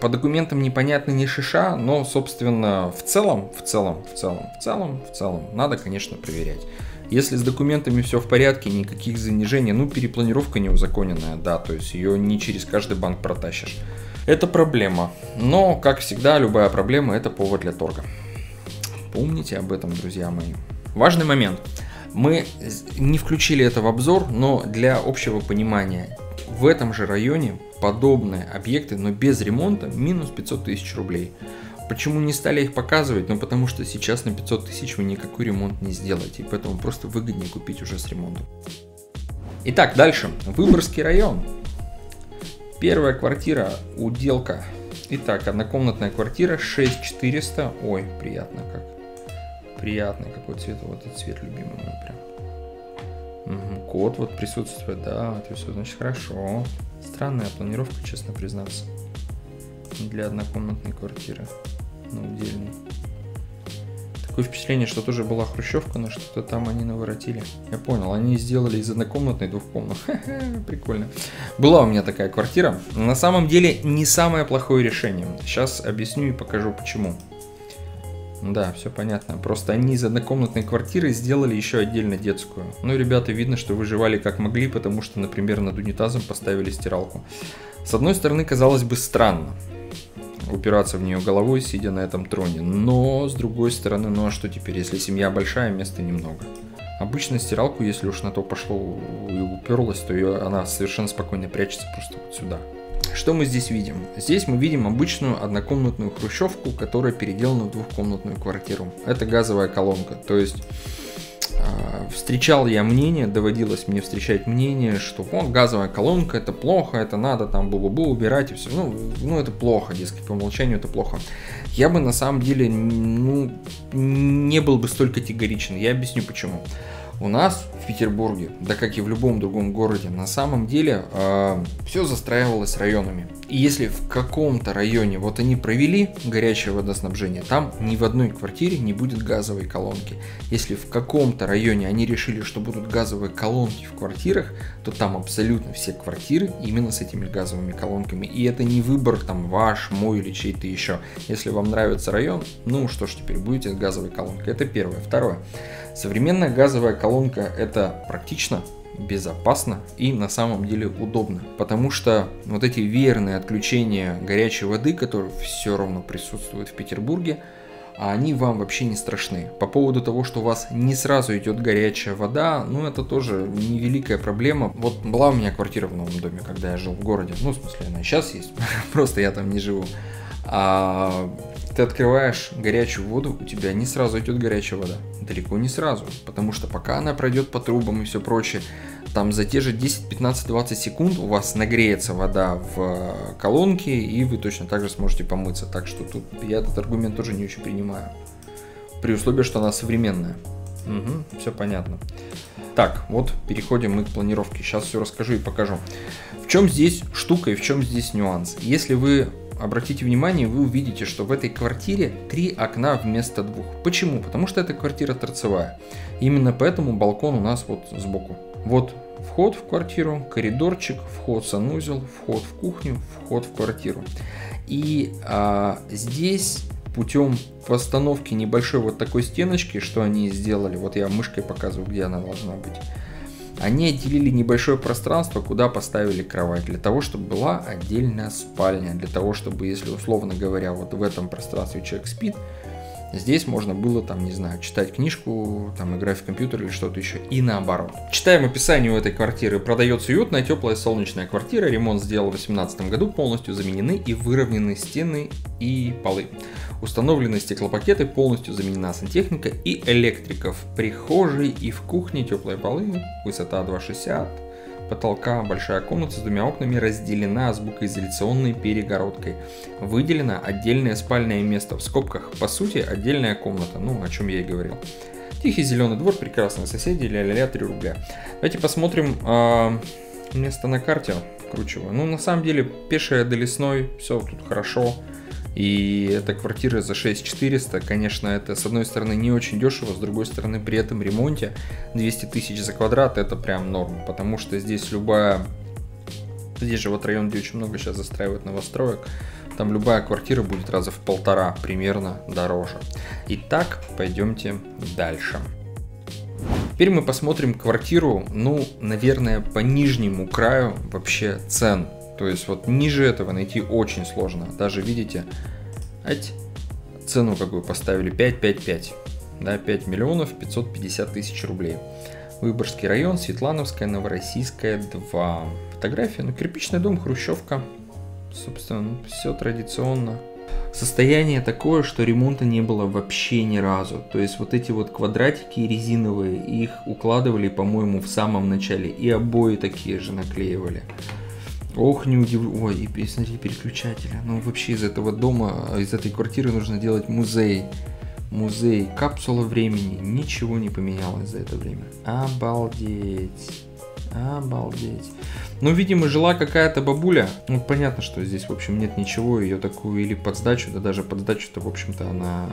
По документам непонятно ни шиша, но, собственно, в целом, в целом, в целом, в целом, в целом, надо, конечно, проверять. Если с документами все в порядке, никаких занижений, ну, перепланировка неузаконенная, да, то есть ее не через каждый банк протащишь. Это проблема. Но, как всегда, любая проблема – это повод для торга. Помните об этом, друзья мои. Важный момент. Мы не включили это в обзор, но для общего понимания. В этом же районе подобные объекты, но без ремонта, минус пятьсот тысяч рублей. Почему не стали их показывать? Ну, потому что сейчас на пятьсот тысяч вы никакой ремонт не сделаете. И поэтому просто выгоднее купить уже с ремонтом. Итак, дальше. Выборгский район. Первая квартира, уделка. Итак, однокомнатная квартира, шесть тысяч четыреста. Ой, приятно как. Приятный какой цвет, вот этот цвет любимый мой прям. Угу, кот вот присутствует, да, это все значит хорошо. Странная планировка, честно признаться, для однокомнатной квартиры, но удельный. Такое впечатление, что тоже была хрущевка, но что-то там они наворотили. Я понял, они сделали из однокомнатной двухкомнатной. Прикольно. Была у меня такая квартира. На самом деле не самое плохое решение. Сейчас объясню и покажу почему. Да, все понятно. Просто они из однокомнатной квартиры сделали еще отдельно детскую. Ну, ребята, видно, что выживали как могли, потому что, например, над унитазом поставили стиралку. С одной стороны, казалось бы, странно упираться в нее головой, сидя на этом троне. Но, с другой стороны, ну а что теперь, если семья большая, места немного. Обычно стиралку, если уж на то пошло и уперлась, то ее, она совершенно спокойно прячется просто вот сюда. Что мы здесь видим? Здесь мы видим обычную однокомнатную хрущевку, которая переделана в двухкомнатную квартиру. Это газовая колонка, то есть... Встречал я мнение, доводилось мне встречать мнение, что вон газовая колонка, это плохо, это надо там бу-бу-бу убирать и все, ну, ну это плохо, дескать, по умолчанию это плохо. Я бы на самом деле, ну, не был бы столь категоричен, я объясню почему. У нас в Петербурге, да как и в любом другом городе, на самом деле э, все застраивалось районами. И если в каком-то районе вот они провели горячее водоснабжение, там ни в одной квартире не будет газовой колонки. Если в каком-то районе они решили, что будут газовые колонки в квартирах, то там абсолютно все квартиры именно с этими газовыми колонками. И это не выбор там ваш, мой или чей-то еще. Если вам нравится район, ну что ж теперь, будете с газовой колонкой. Это первое. Второе. Современная газовая колонка – это практично, безопасно и на самом деле удобно, потому что вот эти веерные отключения горячей воды, которые все равно присутствуют в Петербурге, они вам вообще не страшны. По поводу того, что у вас не сразу идет горячая вода, ну это тоже невеликая проблема. Вот была у меня квартира в новом доме, когда я жил в городе, ну в смысле она сейчас есть, просто я там не живу. А ты открываешь горячую воду, у тебя не сразу идет горячая вода. Далеко не сразу, потому что пока она пройдет по трубам и все прочее, там за те же десять, пятнадцать, двадцать секунд у вас нагреется вода в колонке, и вы точно так же сможете помыться. Так что тут я этот аргумент тоже не очень принимаю. При условии, что она современная. Угу, все понятно. Так, вот переходим мы к планировке. Сейчас все расскажу и покажу. В чем здесь штука и в чем здесь нюанс. Если вы... Обратите внимание, вы увидите, что в этой квартире три окна вместо двух. Почему? Потому что эта квартира торцевая. Именно поэтому балкон у нас вот сбоку. Вот вход в квартиру, коридорчик, вход в санузел, вход в кухню, вход в квартиру. И а, здесь путем постановки небольшой вот такой стеночки, что они сделали, вот я мышкой показываю, где она должна быть. Они отделили небольшое пространство, куда поставили кровать, для того, чтобы была отдельная спальня, для того, чтобы, если условно говоря, вот в этом пространстве человек спит, здесь можно было, там, не знаю, читать книжку, там, играть в компьютер или что-то еще, и наоборот. Читаем описание у этой квартиры. Продается уютная, теплая, солнечная квартира, ремонт сделал в две тысячи восемнадцатом году, полностью заменены и выровнены стены и полы. Установлены стеклопакеты, полностью заменена сантехника и электрика. В прихожей и в кухне теплые полы, высота два шестьдесят, потолка, большая комната с двумя окнами, разделена звукоизоляционной перегородкой. Выделено отдельное спальное место, в скобках, по сути, отдельная комната, ну, о чем я и говорил. Тихий зеленый двор, прекрасные соседи, ля-ля-ля, три рубля. Давайте посмотрим э, место на карте, кручиваю. Ну, на самом деле, пешая до Лесной, все тут хорошо. И эта квартира за шесть четыреста, конечно, это с одной стороны не очень дешево, с другой стороны при этом ремонте двести тысяч за квадрат это прям норм, потому что здесь любая, здесь же вот район, где очень много сейчас застраивают новостроек, там любая квартира будет раза в полтора примерно дороже. Итак, пойдемте дальше. Теперь мы посмотрим квартиру, ну, наверное, по нижнему краю вообще цен. То есть вот ниже этого найти очень сложно. Даже видите, цену какую поставили, пять пять пять, да, пять миллионов пятьсот пятьдесят тысяч рублей. Выборгский район, Светлановская, Новороссийская, два. Фотография, ну, кирпичный дом, хрущевка, собственно, ну, все традиционно. Состояние такое, что ремонта не было вообще ни разу. То есть вот эти вот квадратики резиновые, их укладывали, по-моему, в самом начале. И обои такие же наклеивали. Ох, не удивлю. Ой, и смотри, переключатели. Ну, вообще из этого дома, из этой квартиры нужно делать музей. Музей. Капсула времени. Ничего не поменялось за это время. Обалдеть. Обалдеть. Ну, видимо, жила какая-то бабуля. Ну, понятно, что здесь, в общем, нет ничего. Ее такую или под сдачу, да даже под сдачу-то, в общем-то, она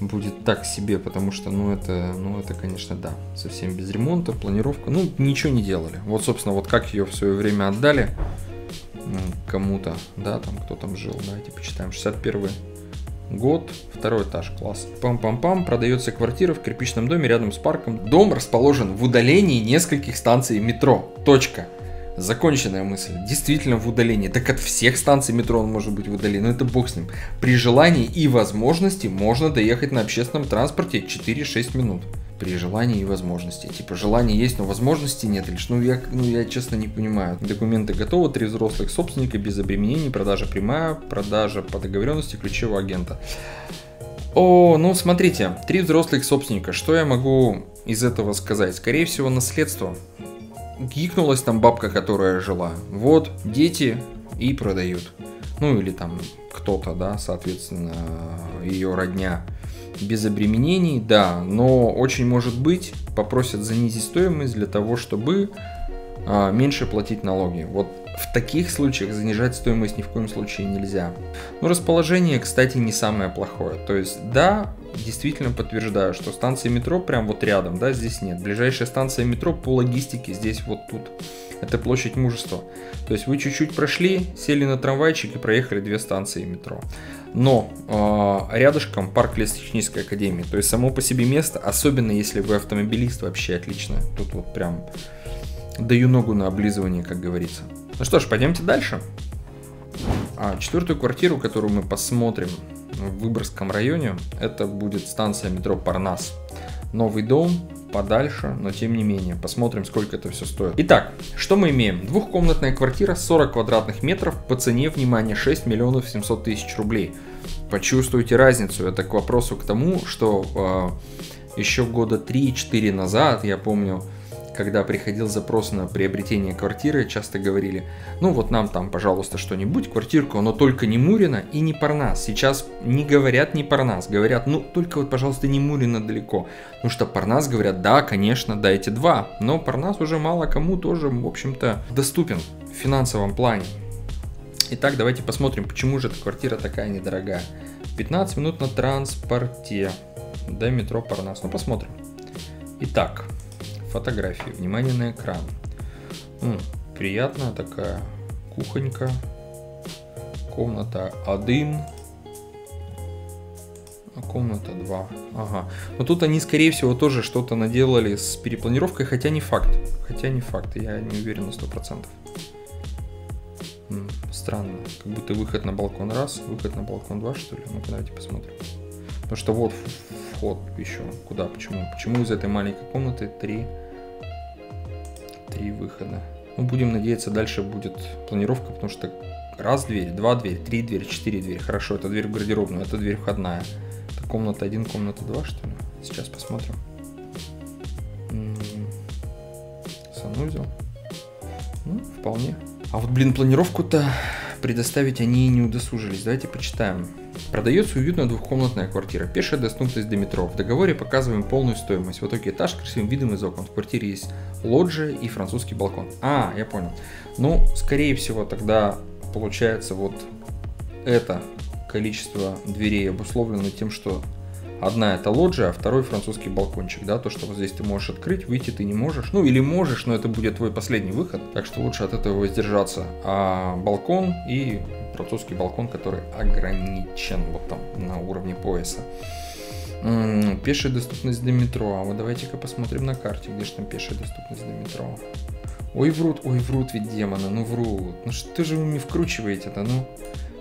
будет так себе, потому что, ну, это, ну, это, конечно, да, совсем без ремонта, планировка, ну, ничего не делали. Вот, собственно, вот как ее в свое время отдали кому-то, да, там, кто там жил, давайте почитаем, шестьдесят первый Год, второй этаж, класс. Пам-пам-пам, продается квартира в кирпичном доме рядом с парком. Дом расположен в удалении нескольких станций метро. Точка. Законченная мысль. Действительно в удалении. Так от всех станций метро он может быть в удалении. Но это бог с ним. При желании и возможности можно доехать на общественном транспорте четыре-шесть минут. При желании и возможности. Типа желание есть, но возможности нет. Лишь, ну я, ну я честно не понимаю. Документы готовы, три взрослых собственника, без обременений, продажа прямая, продажа по договоренности ключевого агента. О, ну смотрите, три взрослых собственника. Что я могу из этого сказать? Скорее всего, наследство. Гикнулась там бабка, которая жила. Вот, дети и продают. Ну или там кто-то, да, соответственно, ее родня. Без обременений, да, но очень может быть попросят занизить стоимость для того, чтобы а, меньше платить налоги. Вот в таких случаях занижать стоимость ни в коем случае нельзя. Но расположение, кстати, не самое плохое. То есть, да, действительно подтверждаю, что станция метро прям вот рядом, да, здесь нет. Ближайшая станция метро по логистике здесь вот тут. Это Площадь Мужества. То есть вы чуть-чуть прошли, сели на трамвайчик и проехали две станции метро. Но э, рядышком парк Политехнической академии. То есть само по себе место, особенно если вы автомобилист, вообще отлично. Тут вот прям даю ногу на облизывание, как говорится. Ну что ж, пойдемте дальше. А, четвертую квартиру, которую мы посмотрим в Выборгском районе, это будет станция метро Парнас. Новый дом, подальше, но тем не менее. Посмотрим, сколько это все стоит. Итак, что мы имеем? Двухкомнатная квартира, сорок квадратных метров, по цене, внимание, шесть миллионов семьсот тысяч рублей. Почувствуйте разницу. Это к вопросу к тому, что э, еще года три-четыре назад, я помню, когда приходил запрос на приобретение квартиры, часто говорили, ну вот нам там, пожалуйста, что-нибудь, квартирку, но только не Мурина и не Парнас. Сейчас не говорят не Парнас, говорят, ну только вот, пожалуйста, не Мурина далеко. Потому что Парнас, говорят, да, конечно, дайте два, но Парнас уже мало кому тоже, в общем-то, доступен в финансовом плане. Итак, давайте посмотрим, почему же эта квартира такая недорогая. пятнадцать минут на транспорте до метро Парнас. Ну, посмотрим. Итак, фотографии, внимание на экран. М, приятная такая кухонька, комната один, комната два. Ага. Но тут они, скорее всего, тоже что-то наделали с перепланировкой, хотя не факт. Хотя не факт, я не уверен на сто процентов. М, странно, как будто выход на балкон раз, выход на балкон два, что ли. Ну-ка, давайте посмотрим. Потому что вот вход еще. Куда? Почему? Почему из этой маленькой комнаты три, три выхода? Ну, будем надеяться, дальше будет планировка, потому что раз дверь, два дверь, три дверь, четыре дверь. Хорошо, это дверь в гардеробную, это дверь входная. Это комната один, комната два, что ли? Сейчас посмотрим. Санузел. Ну, вполне. А вот, блин, планировку-то предоставить они не удосужились. Давайте почитаем. Продается уютная двухкомнатная квартира. Пешая доступность до метро. В договоре показываем полную стоимость. В итоге этаж с красивым видом из окон. В квартире есть лоджия и французский балкон. А, я понял. Ну, скорее всего, тогда получается вот это количество дверей обусловлено тем, что одна это лоджия, а второй французский балкончик, да, то, что вот здесь ты можешь открыть, выйти ты не можешь, ну или можешь, но это будет твой последний выход, так что лучше от этого воздержаться, а балкон и французский балкон, который ограничен вот там на уровне пояса. М-м, пешая доступность до метро, а вот давайте-ка посмотрим на карте, где же там пешая доступность до метро. Ой, врут, ой, врут ведь демоны, ну врут, ну что же вы мне вкручиваете-то, ну...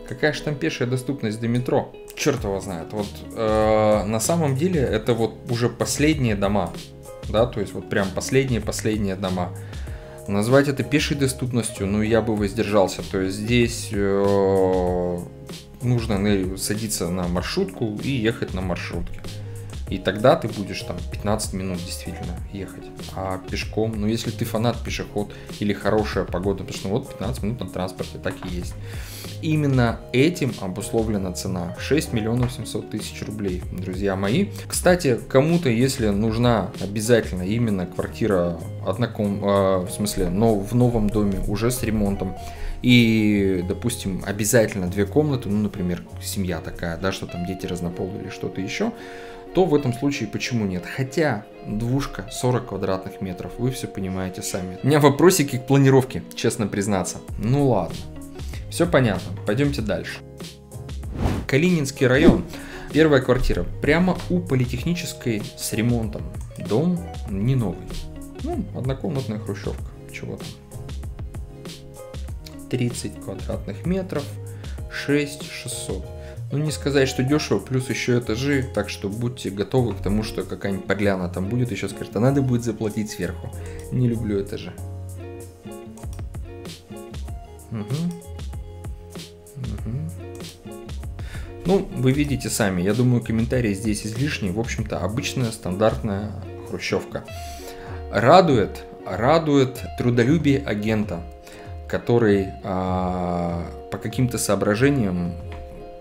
Какая же там пешая доступность до метро? Черт его знает. Вот э, на самом деле это вот уже последние дома. Да, то есть вот прям последние-последние дома. Назвать это пешей доступностью, ну я бы воздержался. То есть здесь э, нужно ну, садиться на маршрутку и ехать на маршрутке. И тогда ты будешь там пятнадцать минут действительно ехать. А пешком, ну если ты фанат пешеход или хорошая погода, потому что ну, вот пятнадцать минут на транспорте, так и есть. Именно этим обусловлена цена. шесть миллионов семьсот тысяч рублей, друзья мои. Кстати, кому-то, если нужна обязательно именно квартира одноком, э, в смысле, но в новом доме уже с ремонтом, и, допустим, обязательно две комнаты, ну, например, семья такая, да, что там дети разнополые или что-то еще, то в этом случае почему нет? Хотя двушка сорок квадратных метров, вы все понимаете сами. У меня вопросики к планировке, честно признаться. Ну ладно, все понятно, пойдемте дальше. Калининский район. Первая квартира прямо у Политехнической с ремонтом. Дом не новый. Ну, однокомнатная хрущевка. Чего там? тридцать квадратных метров, шесть тысяч шестьсот. Ну, не сказать, что дешево, плюс еще этажи, так что будьте готовы к тому, что какая-нибудь подляна там будет, еще скажет, а надо будет заплатить сверху. Не люблю этажи. Угу. Угу. Ну, вы видите сами, я думаю, комментарии здесь излишние. В общем-то, обычная стандартная хрущевка. Радует, радует трудолюбие агента, который а, по каким-то соображениям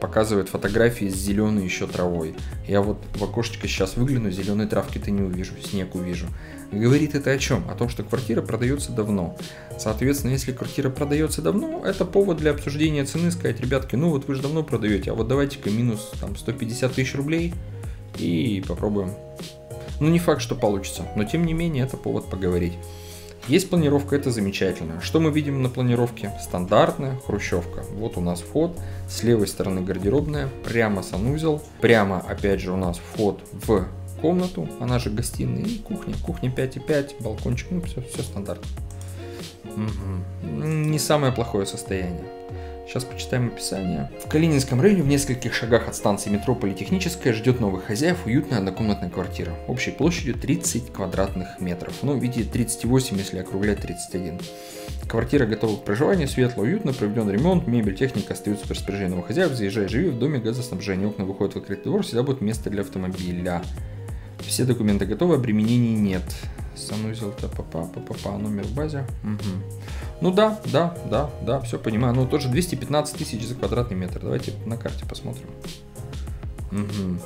показывает фотографии с зеленой еще травой. Я вот в окошечко сейчас выгляну, зеленой травки-то не увижу, снег увижу. Говорит это о чем? О том, что квартира продается давно. Соответственно, если квартира продается давно, это повод для обсуждения цены, сказать, ребятки, ну вот вы же давно продаете, а вот давайте-ка минус там сто пятьдесят тысяч рублей и попробуем. Ну не факт, что получится, но тем не менее это повод поговорить. Есть планировка, это замечательно. Что мы видим на планировке? Стандартная хрущевка. Вот у нас вход, с левой стороны гардеробная, прямо санузел, прямо опять же у нас вход в комнату, она же гостиная и кухня. Кухня пять и пять, балкончик, ну все, все стандартно. Угу. Не самое плохое состояние. Сейчас почитаем описание. В Калининском районе в нескольких шагах от станции метро Политехническая ждет новых хозяев уютная однокомнатная квартира. Общей площадью тридцать квадратных метров. Ну, видите, тридцать восемь, если округлять тридцать один. Квартира готова к проживанию, светло, уютно, проведен ремонт, мебель, техника остаются в распоряжении новых хозяев. Заезжай, живи, в доме газоснабжение, окна выходят в открытый двор, всегда будет место для автомобиля. Все документы готовы, обременений нет. Санузел-то папа-папа, номер в базе. Угу. Ну да, да, да, да, все понимаю. Но тоже двести пятнадцать тысяч за квадратный метр. Давайте на карте посмотрим. Угу.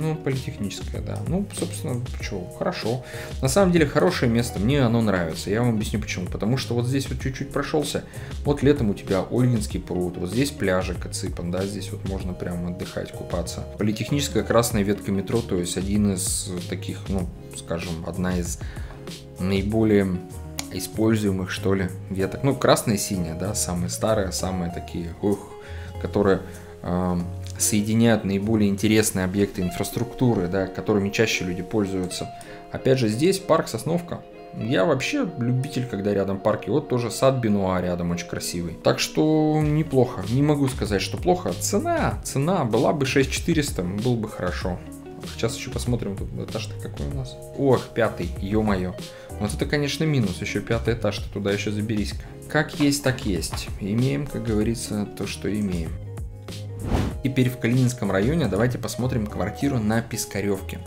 Ну, Политехническая, да. Ну, собственно, почему? Хорошо. На самом деле, хорошее место. Мне оно нравится. Я вам объясню почему. Потому что вот здесь вот чуть-чуть прошелся. Вот летом у тебя Ольгинский пруд. Вот здесь пляжик отсыпан, да. Здесь вот можно прямо отдыхать, купаться. Политехническая, красная ветка метро. То есть один из таких, ну, скажем, одна из наиболее используемых, что ли, веток. Ну, красная и синяя, да, самые старые, самые такие, ух, которые э, соединяют наиболее интересные объекты инфраструктуры, да, которыми чаще люди пользуются. Опять же, здесь парк Сосновка. Я вообще любитель, когда рядом парки. Вот тоже сад Бенуа рядом, очень красивый. Так что неплохо. Не могу сказать, что плохо. Цена, цена была бы шесть тысяч четыреста, было бы хорошо. Сейчас еще посмотрим, тут этаж-то какой у нас. Ох, пятый, ё-моё. Вот это, конечно, минус, еще пятый этаж, ты туда еще заберись-ка. Как есть, так есть. Имеем, как говорится, то, что имеем. Теперь в Калининском районе давайте посмотрим квартиру на Пискаревке.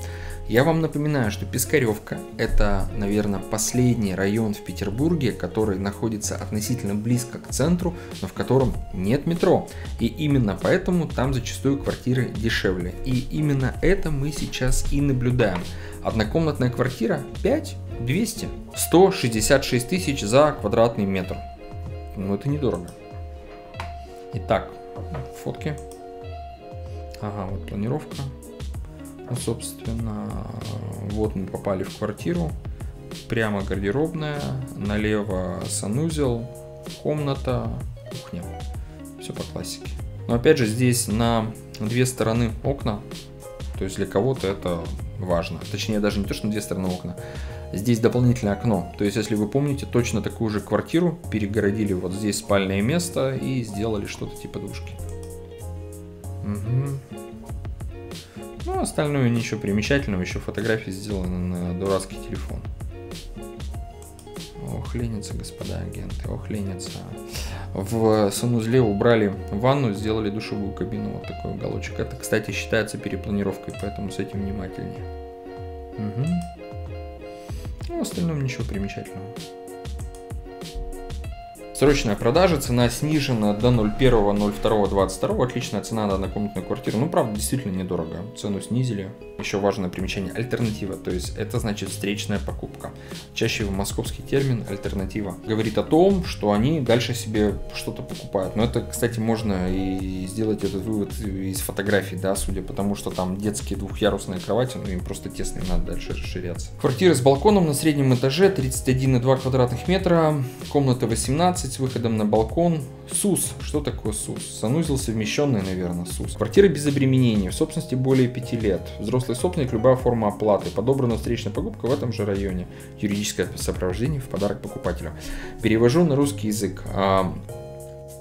Я вам напоминаю, что Пискаревка это, наверное, последний район в Петербурге, который находится относительно близко к центру, но в котором нет метро. И именно поэтому там зачастую квартиры дешевле. И именно это мы сейчас и наблюдаем. Однокомнатная квартира пять тысяч двести, сто шестьдесят шесть тысяч за квадратный метр. Ну это недорого. Итак, фотки. Ага, вот планировка. Ну, собственно, вот мы попали в квартиру. Прямо гардеробная, налево санузел, комната, кухня. Все по классике. Но опять же, здесь на две стороны окна. То есть для кого-то это важно. Точнее, даже не то, что на две стороны окна. Здесь дополнительное окно. То есть, если вы помните, точно такую же квартиру перегородили вот здесь спальное место и сделали что-то типа двушки. Угу. Ну, остальное ничего примечательного, еще фотографии сделаны на дурацкий телефон. Ох, ленятся, господа агенты, ох, ленятся. В санузле убрали ванну, сделали душевую кабину, вот такой уголочек. Это, кстати, считается перепланировкой, поэтому с этим внимательнее. Угу. Ну, в остальном ничего примечательного. Срочная продажа, цена снижена до ноль первого ноль второго двадцать второго, отличная цена на однокомнатную квартиру, ну правда действительно недорого, цену снизили. Еще важное примечание, альтернатива, то есть это значит встречная покупка. Чаще в московский термин альтернатива говорит о том, что они дальше себе что-то покупают. Но это, кстати, можно и сделать этот вывод из фотографий, да, судя по тому, что там детские двухъярусные кровати, ну им просто тесно, им надо дальше расширяться. Квартира с балконом на среднем этаже, тридцать один и два квадратных метра, комната восемнадцать. двенадцать с выходом на балкон. СУС. Что такое СУС? Санузел совмещенный, наверное, СУС. Квартира без обременения, в собственности более пяти лет. Взрослый собственник, любая форма оплаты. Подобрана встречная покупка в этом же районе. Юридическое сопровождение в подарок покупателю. Перевожу на русский язык.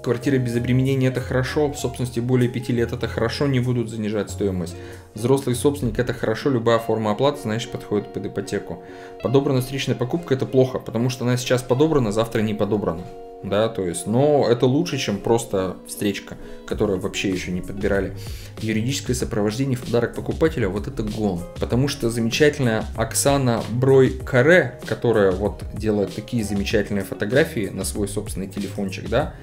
Квартира без обременения — это хорошо, в собственности более пяти лет — это хорошо, не будут занижать стоимость. Взрослый собственник — это хорошо, любая форма оплаты, значит, подходит под ипотеку. Подобрана встречная покупка — это плохо, потому что она сейчас подобрана, завтра не подобрана. Да, то есть, но это лучше, чем просто встречка, которую вообще еще не подбирали. Юридическое сопровождение в подарок покупателя — вот это гон. Потому что замечательная Оксана Брой-Каре, которая вот делает такие замечательные фотографии на свой собственный телефончик, да,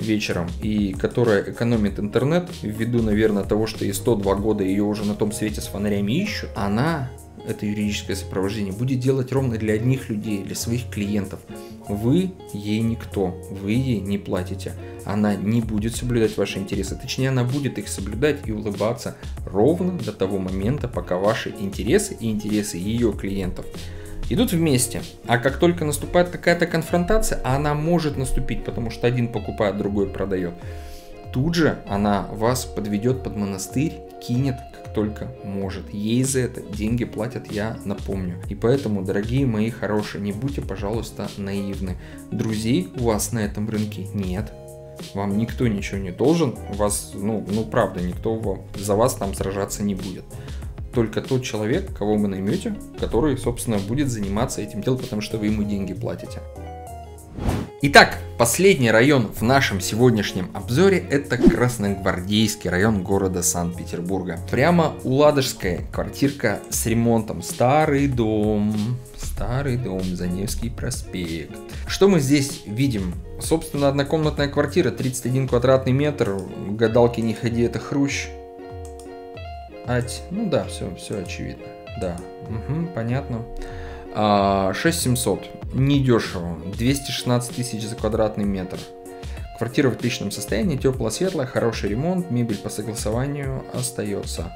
вечером, и которая экономит интернет, ввиду, наверное, того, что ей сто два года, ее уже на том свете с фонарями ищут, она, это юридическое сопровождение, будет делать ровно для одних людей, для своих клиентов. Вы ей никто, вы ей не платите. Она не будет соблюдать ваши интересы, точнее, она будет их соблюдать и улыбаться ровно до того момента, пока ваши интересы и интересы ее клиентов идут вместе. А как только наступает какая-то конфронтация, а она может наступить, потому что один покупает, другой продает, тут же она вас подведет под монастырь, кинет как только может. Ей за это деньги платят, я напомню. И поэтому, дорогие мои хорошие, не будьте, пожалуйста, наивны. Друзей у вас на этом рынке нет. Вам никто ничего не должен. Вас, ну, ну правда, никто вам, за вас там сражаться не будет. Только тот человек, кого вы наймете, который, собственно, будет заниматься этим делом, потому что вы ему деньги платите. Итак, последний район в нашем сегодняшнем обзоре — это Красногвардейский район города Санкт-Петербурга. Прямо у Ладожской квартирка с ремонтом. Старый дом, старый дом, Заневский проспект. Что мы здесь видим? Собственно, однокомнатная квартира, тридцать один квадратный метр, гадалки не ходи, это хрущ. Ать, ну да, все, все очевидно, да, угу, понятно. А, шесть тысяч семьсот, недешево, двести шестнадцать тысяч за квадратный метр. Квартира в отличном состоянии, тепло, светлая, хороший ремонт, мебель по согласованию остается.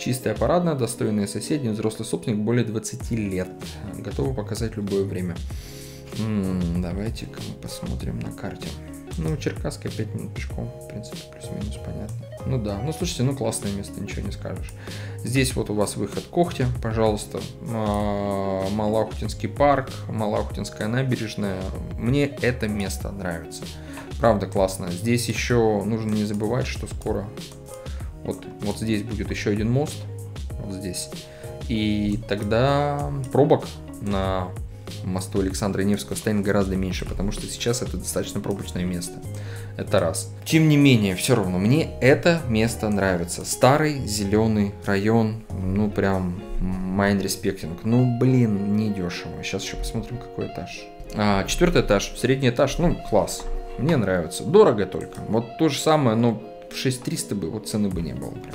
Чистая парадная, достойные соседи, взрослый собственник, более двадцати лет, готовы показать любое время. Давайте-ка мы посмотрим на карте. Ну, Черкасская, пять минут пешком, в принципе, плюс-минус, понятно. Ну да, ну слушайте, ну классное место, ничего не скажешь. Здесь вот у вас выход к Охте, пожалуйста, Малоохтинский парк, Малоохтинская набережная. Мне это место нравится, правда классно. Здесь еще нужно не забывать, что скоро вот, вот здесь будет еще один мост, вот здесь. И тогда пробок на мосту Александра Невского станет гораздо меньше, потому что сейчас это достаточно пробочное место. Это раз. Тем не менее, все равно мне это место нравится. Старый зеленый район, ну прям майн респектинг. Ну блин, не дешево. Сейчас еще посмотрим, какой этаж. А, четвертый этаж, средний этаж, ну класс. Мне нравится. Дорого только. Вот то же самое, но шесть триста бы, вот цены бы не было прям.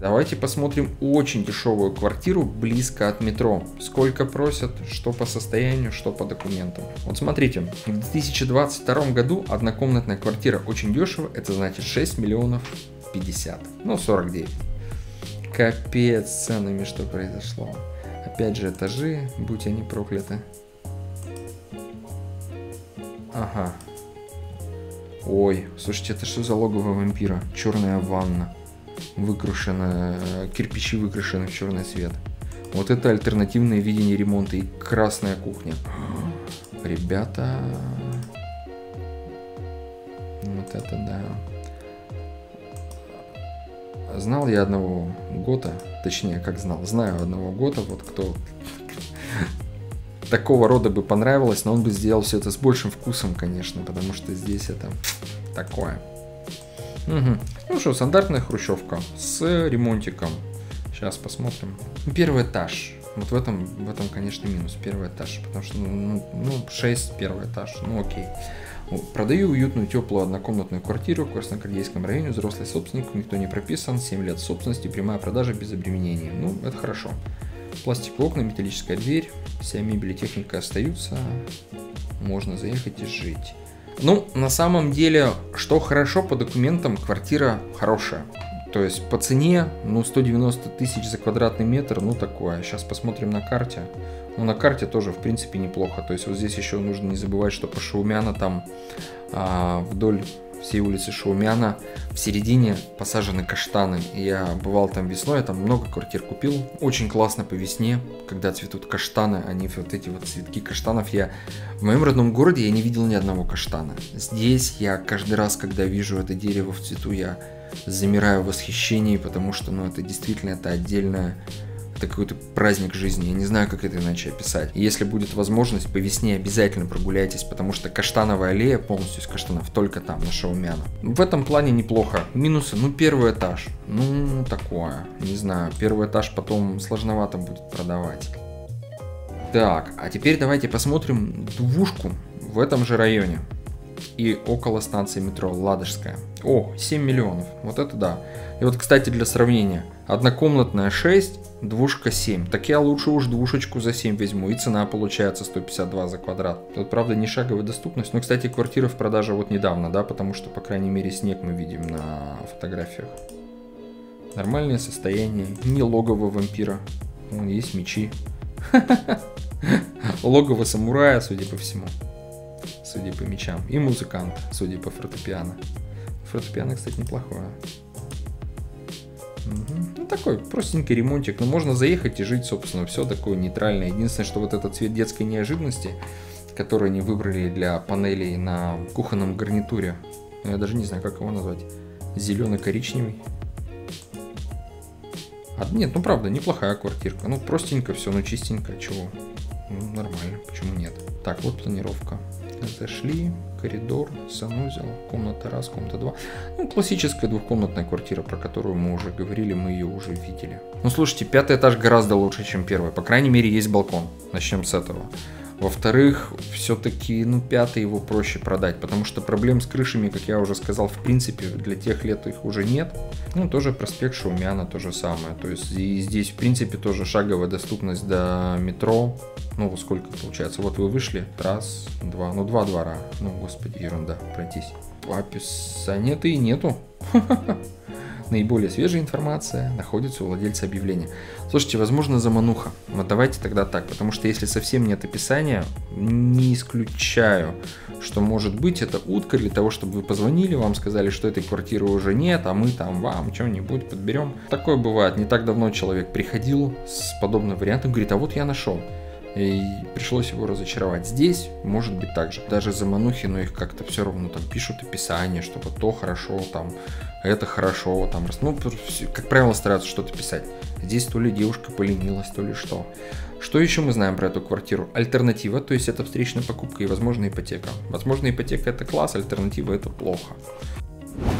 Давайте посмотрим очень дешевую квартиру близко от метро. Сколько просят, что по состоянию, что по документам. Вот смотрите, в две тысячи двадцать втором году однокомнатная квартира очень дешево, это значит шесть миллионов пятьдесят, ну сорок девять. Капец, с ценами что произошло. Опять же этажи, будь они прокляты. Ага. Ой, слушайте, это что за логово вампира? Черная ванна. Выкрашено, кирпичи выкрашены в черный цвет. Вот это альтернативное видение ремонта и красная кухня. Ребята, вот это да. Знал я одного гота, точнее как знал, знаю одного гота, вот кто такого рода бы понравилось, но он бы сделал все это с большим вкусом, конечно, потому что здесь это такое. Угу. Ну что, стандартная хрущевка с ремонтиком. Сейчас посмотрим. Первый этаж. Вот в этом, в этом конечно, минус. Первый этаж. Потому что, ну, ну шесть, первый этаж. Ну, окей. Продаю уютную, теплую, однокомнатную квартиру в Красногвардейском районе. Взрослый собственник, никто не прописан. семь лет собственности, прямая продажа без обременений. Ну, это хорошо. Пластик, окна, металлическая дверь. Вся мебель и техника остаются. Можно заехать и жить. Ну, на самом деле, что хорошо по документам, квартира хорошая. То есть по цене, ну, сто девяносто тысяч за квадратный метр, ну, такое. Сейчас посмотрим на карте. Ну, на карте тоже, в принципе, неплохо. То есть вот здесь еще нужно не забывать, что по Шаумяна там а, вдоль всей улицы Шаумяна в середине посажены каштаны. Я бывал там весной, я там много квартир купил. Очень классно по весне, когда цветут каштаны, они вот эти вот цветки каштанов. Я в моем родном городе я не видел ни одного каштана. Здесь я каждый раз, когда вижу это дерево в цвету, я замираю в восхищении, потому что, ну, это действительно, это отдельное, это какой-то праздник жизни, я не знаю, как это иначе описать. И если будет возможность, по весне обязательно прогуляйтесь, потому что каштановая аллея полностью из каштанов, только там, на Шаумяна. В этом плане неплохо. Минусы, ну, первый этаж, ну, такое, не знаю, первый этаж потом сложновато будет продавать. Так, а теперь давайте посмотрим двушку в этом же районе и около станции метро Ладожская. О, семь миллионов, вот это да. И вот, кстати, для сравнения, однокомнатная шесть, двушка семь. Так я лучше уж двушечку за семь возьму, и цена получается сто пятьдесят два за квадрат. Тут, правда, не шаговая доступность, но, кстати, квартира в продаже вот недавно, да, потому что, по крайней мере, снег мы видим на фотографиях. Нормальное состояние, не логово вампира, вон есть мечи. Логово самурая, судя по всему. Судя по мечам. И музыкант, судя по фортепиано. Фортепиано, кстати, неплохое. Угу. Ну, такой простенький ремонтик. Но можно заехать и жить, собственно, все такое нейтральное. Единственное, что вот этот цвет детской неожиданности, который они выбрали для панелей на кухонном гарнитуре. Я даже не знаю, как его назвать. Зелено-коричневый. А, нет, ну правда, неплохая квартирка. Ну, простенько все, ну чистенько, чего. Ну, нормально, почему нет. Так, вот планировка. Зашли, коридор, санузел, комната раз, комната два. Ну, классическая двухкомнатная квартира, про которую мы уже говорили, мы ее уже видели. Ну, слушайте, пятый этаж гораздо лучше, чем первый. По крайней мере, есть балкон. Начнем с этого. Во-вторых, все-таки, ну, пятый его проще продать, потому что проблем с крышами, как я уже сказал, в принципе, для тех лет их уже нет. Ну, тоже проспект Шаумяна, то же самое. То есть, и здесь, в принципе, тоже шаговая доступность до метро. Ну, сколько получается? Вот вы вышли, раз, два, ну, два двора. Ну, господи, ерунда, пройтись. Описания-то и нету. Наиболее свежая информация находится у владельца объявления. Слушайте, возможно, замануха. Но давайте тогда так, потому что если совсем нет описания, не исключаю, что может быть это утка для того, чтобы вы позвонили, вам сказали, что этой квартиры уже нет, а мы там вам что-нибудь подберем. Такое бывает. Не так давно человек приходил с подобным вариантом, говорит, а вот я нашел. И пришлось его разочаровать. Здесь может быть так же. Даже заманухи, но их как-то все равно там пишут описание, что вот то хорошо, там это хорошо, там, ну, как правило, стараются что-то писать. Здесь то ли девушка поленилась, то ли что. Что еще мы знаем про эту квартиру? Альтернатива, то есть это встречная покупка и, возможно, ипотека. Возможно, ипотека это класс, альтернатива это плохо.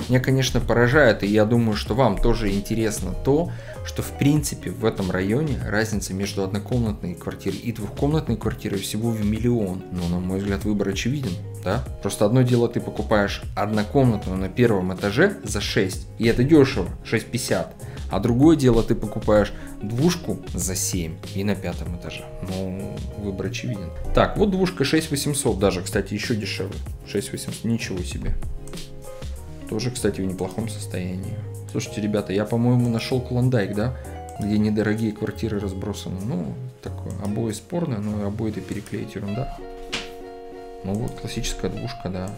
Меня, конечно, поражает, и я думаю, что вам тоже интересно то, что в принципе в этом районе разница между однокомнатной квартирой и двухкомнатной квартирой всего в миллион. Но, на мой взгляд, выбор очевиден, да? Просто одно дело, ты покупаешь однокомнатную на первом этаже за шесть, и это дешево, шесть пятьдесят. А другое дело, ты покупаешь двушку за семь и на пятом этаже. Ну, выбор очевиден. Так, вот двушка шесть восемьсот даже, кстати, еще дешевле. шесть восемьсот, ничего себе. Тоже, кстати, в неплохом состоянии. Слушайте, ребята, я, по-моему, нашел клондайк, да? Где недорогие квартиры разбросаны. Ну, такое, обои спорные, но обои-то переклеить ерунда. Ну вот, классическая двушка, да.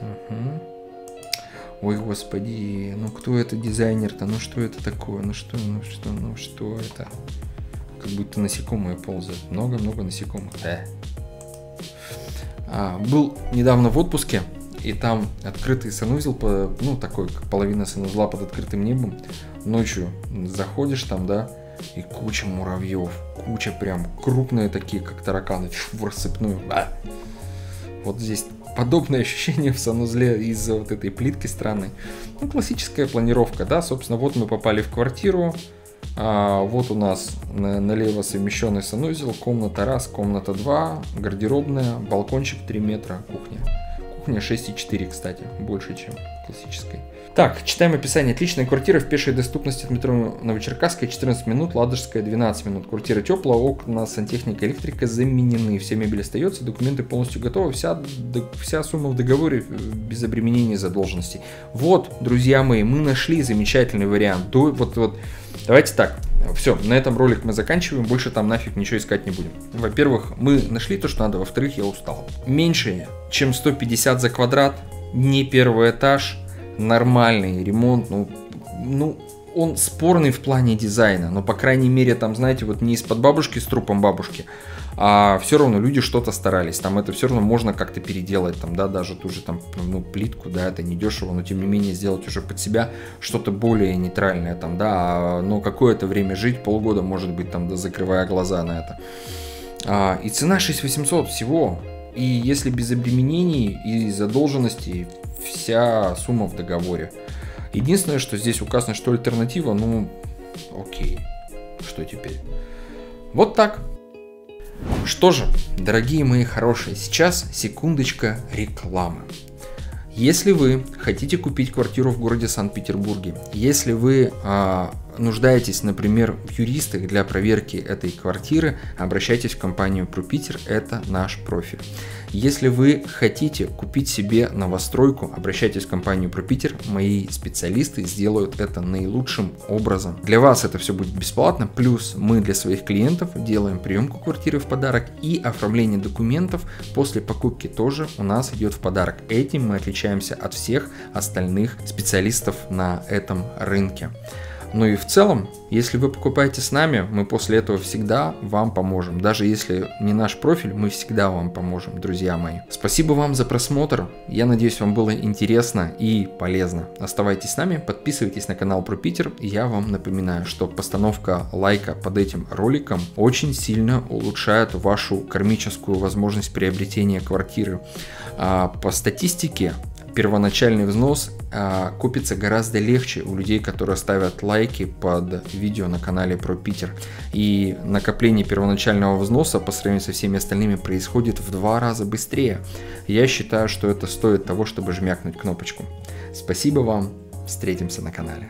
Угу. Ой, господи, ну кто это дизайнер-то? Ну что это такое? Ну что, ну что, ну что это? Как будто насекомые ползают. Много-много насекомых, да. А, был недавно в отпуске, и там открытый санузел, ну такой, как половина санузла под открытым небом. Ночью заходишь там, да, и куча муравьев, куча прям крупные такие, как тараканы, в рассыпную. А! Вот здесь подобное ощущение в санузле из-за вот этой плитки странной. Ну, классическая планировка, да, собственно, вот мы попали в квартиру. А, вот у нас налево совмещенный санузел, комната раз, комната два, гардеробная, балкончик три метра, кухня. Кухня шесть и четыре, кстати, больше, чем классической. Так, читаем описание. Отличная квартира в пешей доступности от метро Новочеркасская, четырнадцать минут, Ладожская двенадцать минут. Квартира теплая, окна, сантехника, электрика заменены, вся мебель остается, документы полностью готовы, вся, вся сумма в договоре без обременения задолженностей. Вот, друзья мои, мы нашли замечательный вариант. Вот, вот. Давайте так. Все, на этом ролик мы заканчиваем, больше там нафиг ничего искать не будем. Во-первых, мы нашли то, что надо, во-вторых, я устал. Меньше, чем сто пятьдесят за квадрат, не первый этаж, нормальный ремонт, ну, ну, он спорный в плане дизайна, но, по крайней мере, там, знаете, вот не из-под бабушки с трупом бабушки, а все равно люди что-то старались, там это все равно можно как-то переделать, там, да, даже ту же, там, ну, плитку, да, это не дешево, но тем не менее сделать уже под себя что-то более нейтральное, там, да, но какое-то время жить, полгода, может быть, там, да, закрывая глаза на это. А, и цена шесть тысяч восемьсот всего, и если без обременений и задолженностей, вся сумма в договоре. Единственное, что здесь указано, что альтернатива, ну, окей, что теперь? Вот так. Что же, дорогие мои хорошие, сейчас секундочка рекламы. Если вы хотите купить квартиру в городе Санкт-Петербурге, если вы а, нуждаетесь, например, в юристах для проверки этой квартиры, обращайтесь в компанию Про Питер, это наш профиль. Если вы хотите купить себе новостройку, обращайтесь в компанию Про Питер, мои специалисты сделают это наилучшим образом. Для вас это все будет бесплатно, плюс мы для своих клиентов делаем приемку квартиры в подарок, и оформление документов после покупки тоже у нас идет в подарок. Этим мы отличаемся от всех остальных специалистов на этом рынке. Ну и в целом, если вы покупаете с нами, мы после этого всегда вам поможем. Даже если не наш профиль, мы всегда вам поможем, друзья мои. Спасибо вам за просмотр. Я надеюсь, вам было интересно и полезно. Оставайтесь с нами, подписывайтесь на канал Про Питер. Я вам напоминаю, что постановка лайка под этим роликом очень сильно улучшает вашу кармическую возможность приобретения квартиры. По статистике, первоначальный взнос а, купится гораздо легче у людей, которые ставят лайки под видео на канале Про Питер. И накопление первоначального взноса по сравнению со всеми остальными происходит в два раза быстрее. Я считаю, что это стоит того, чтобы жмякнуть кнопочку. Спасибо вам, встретимся на канале.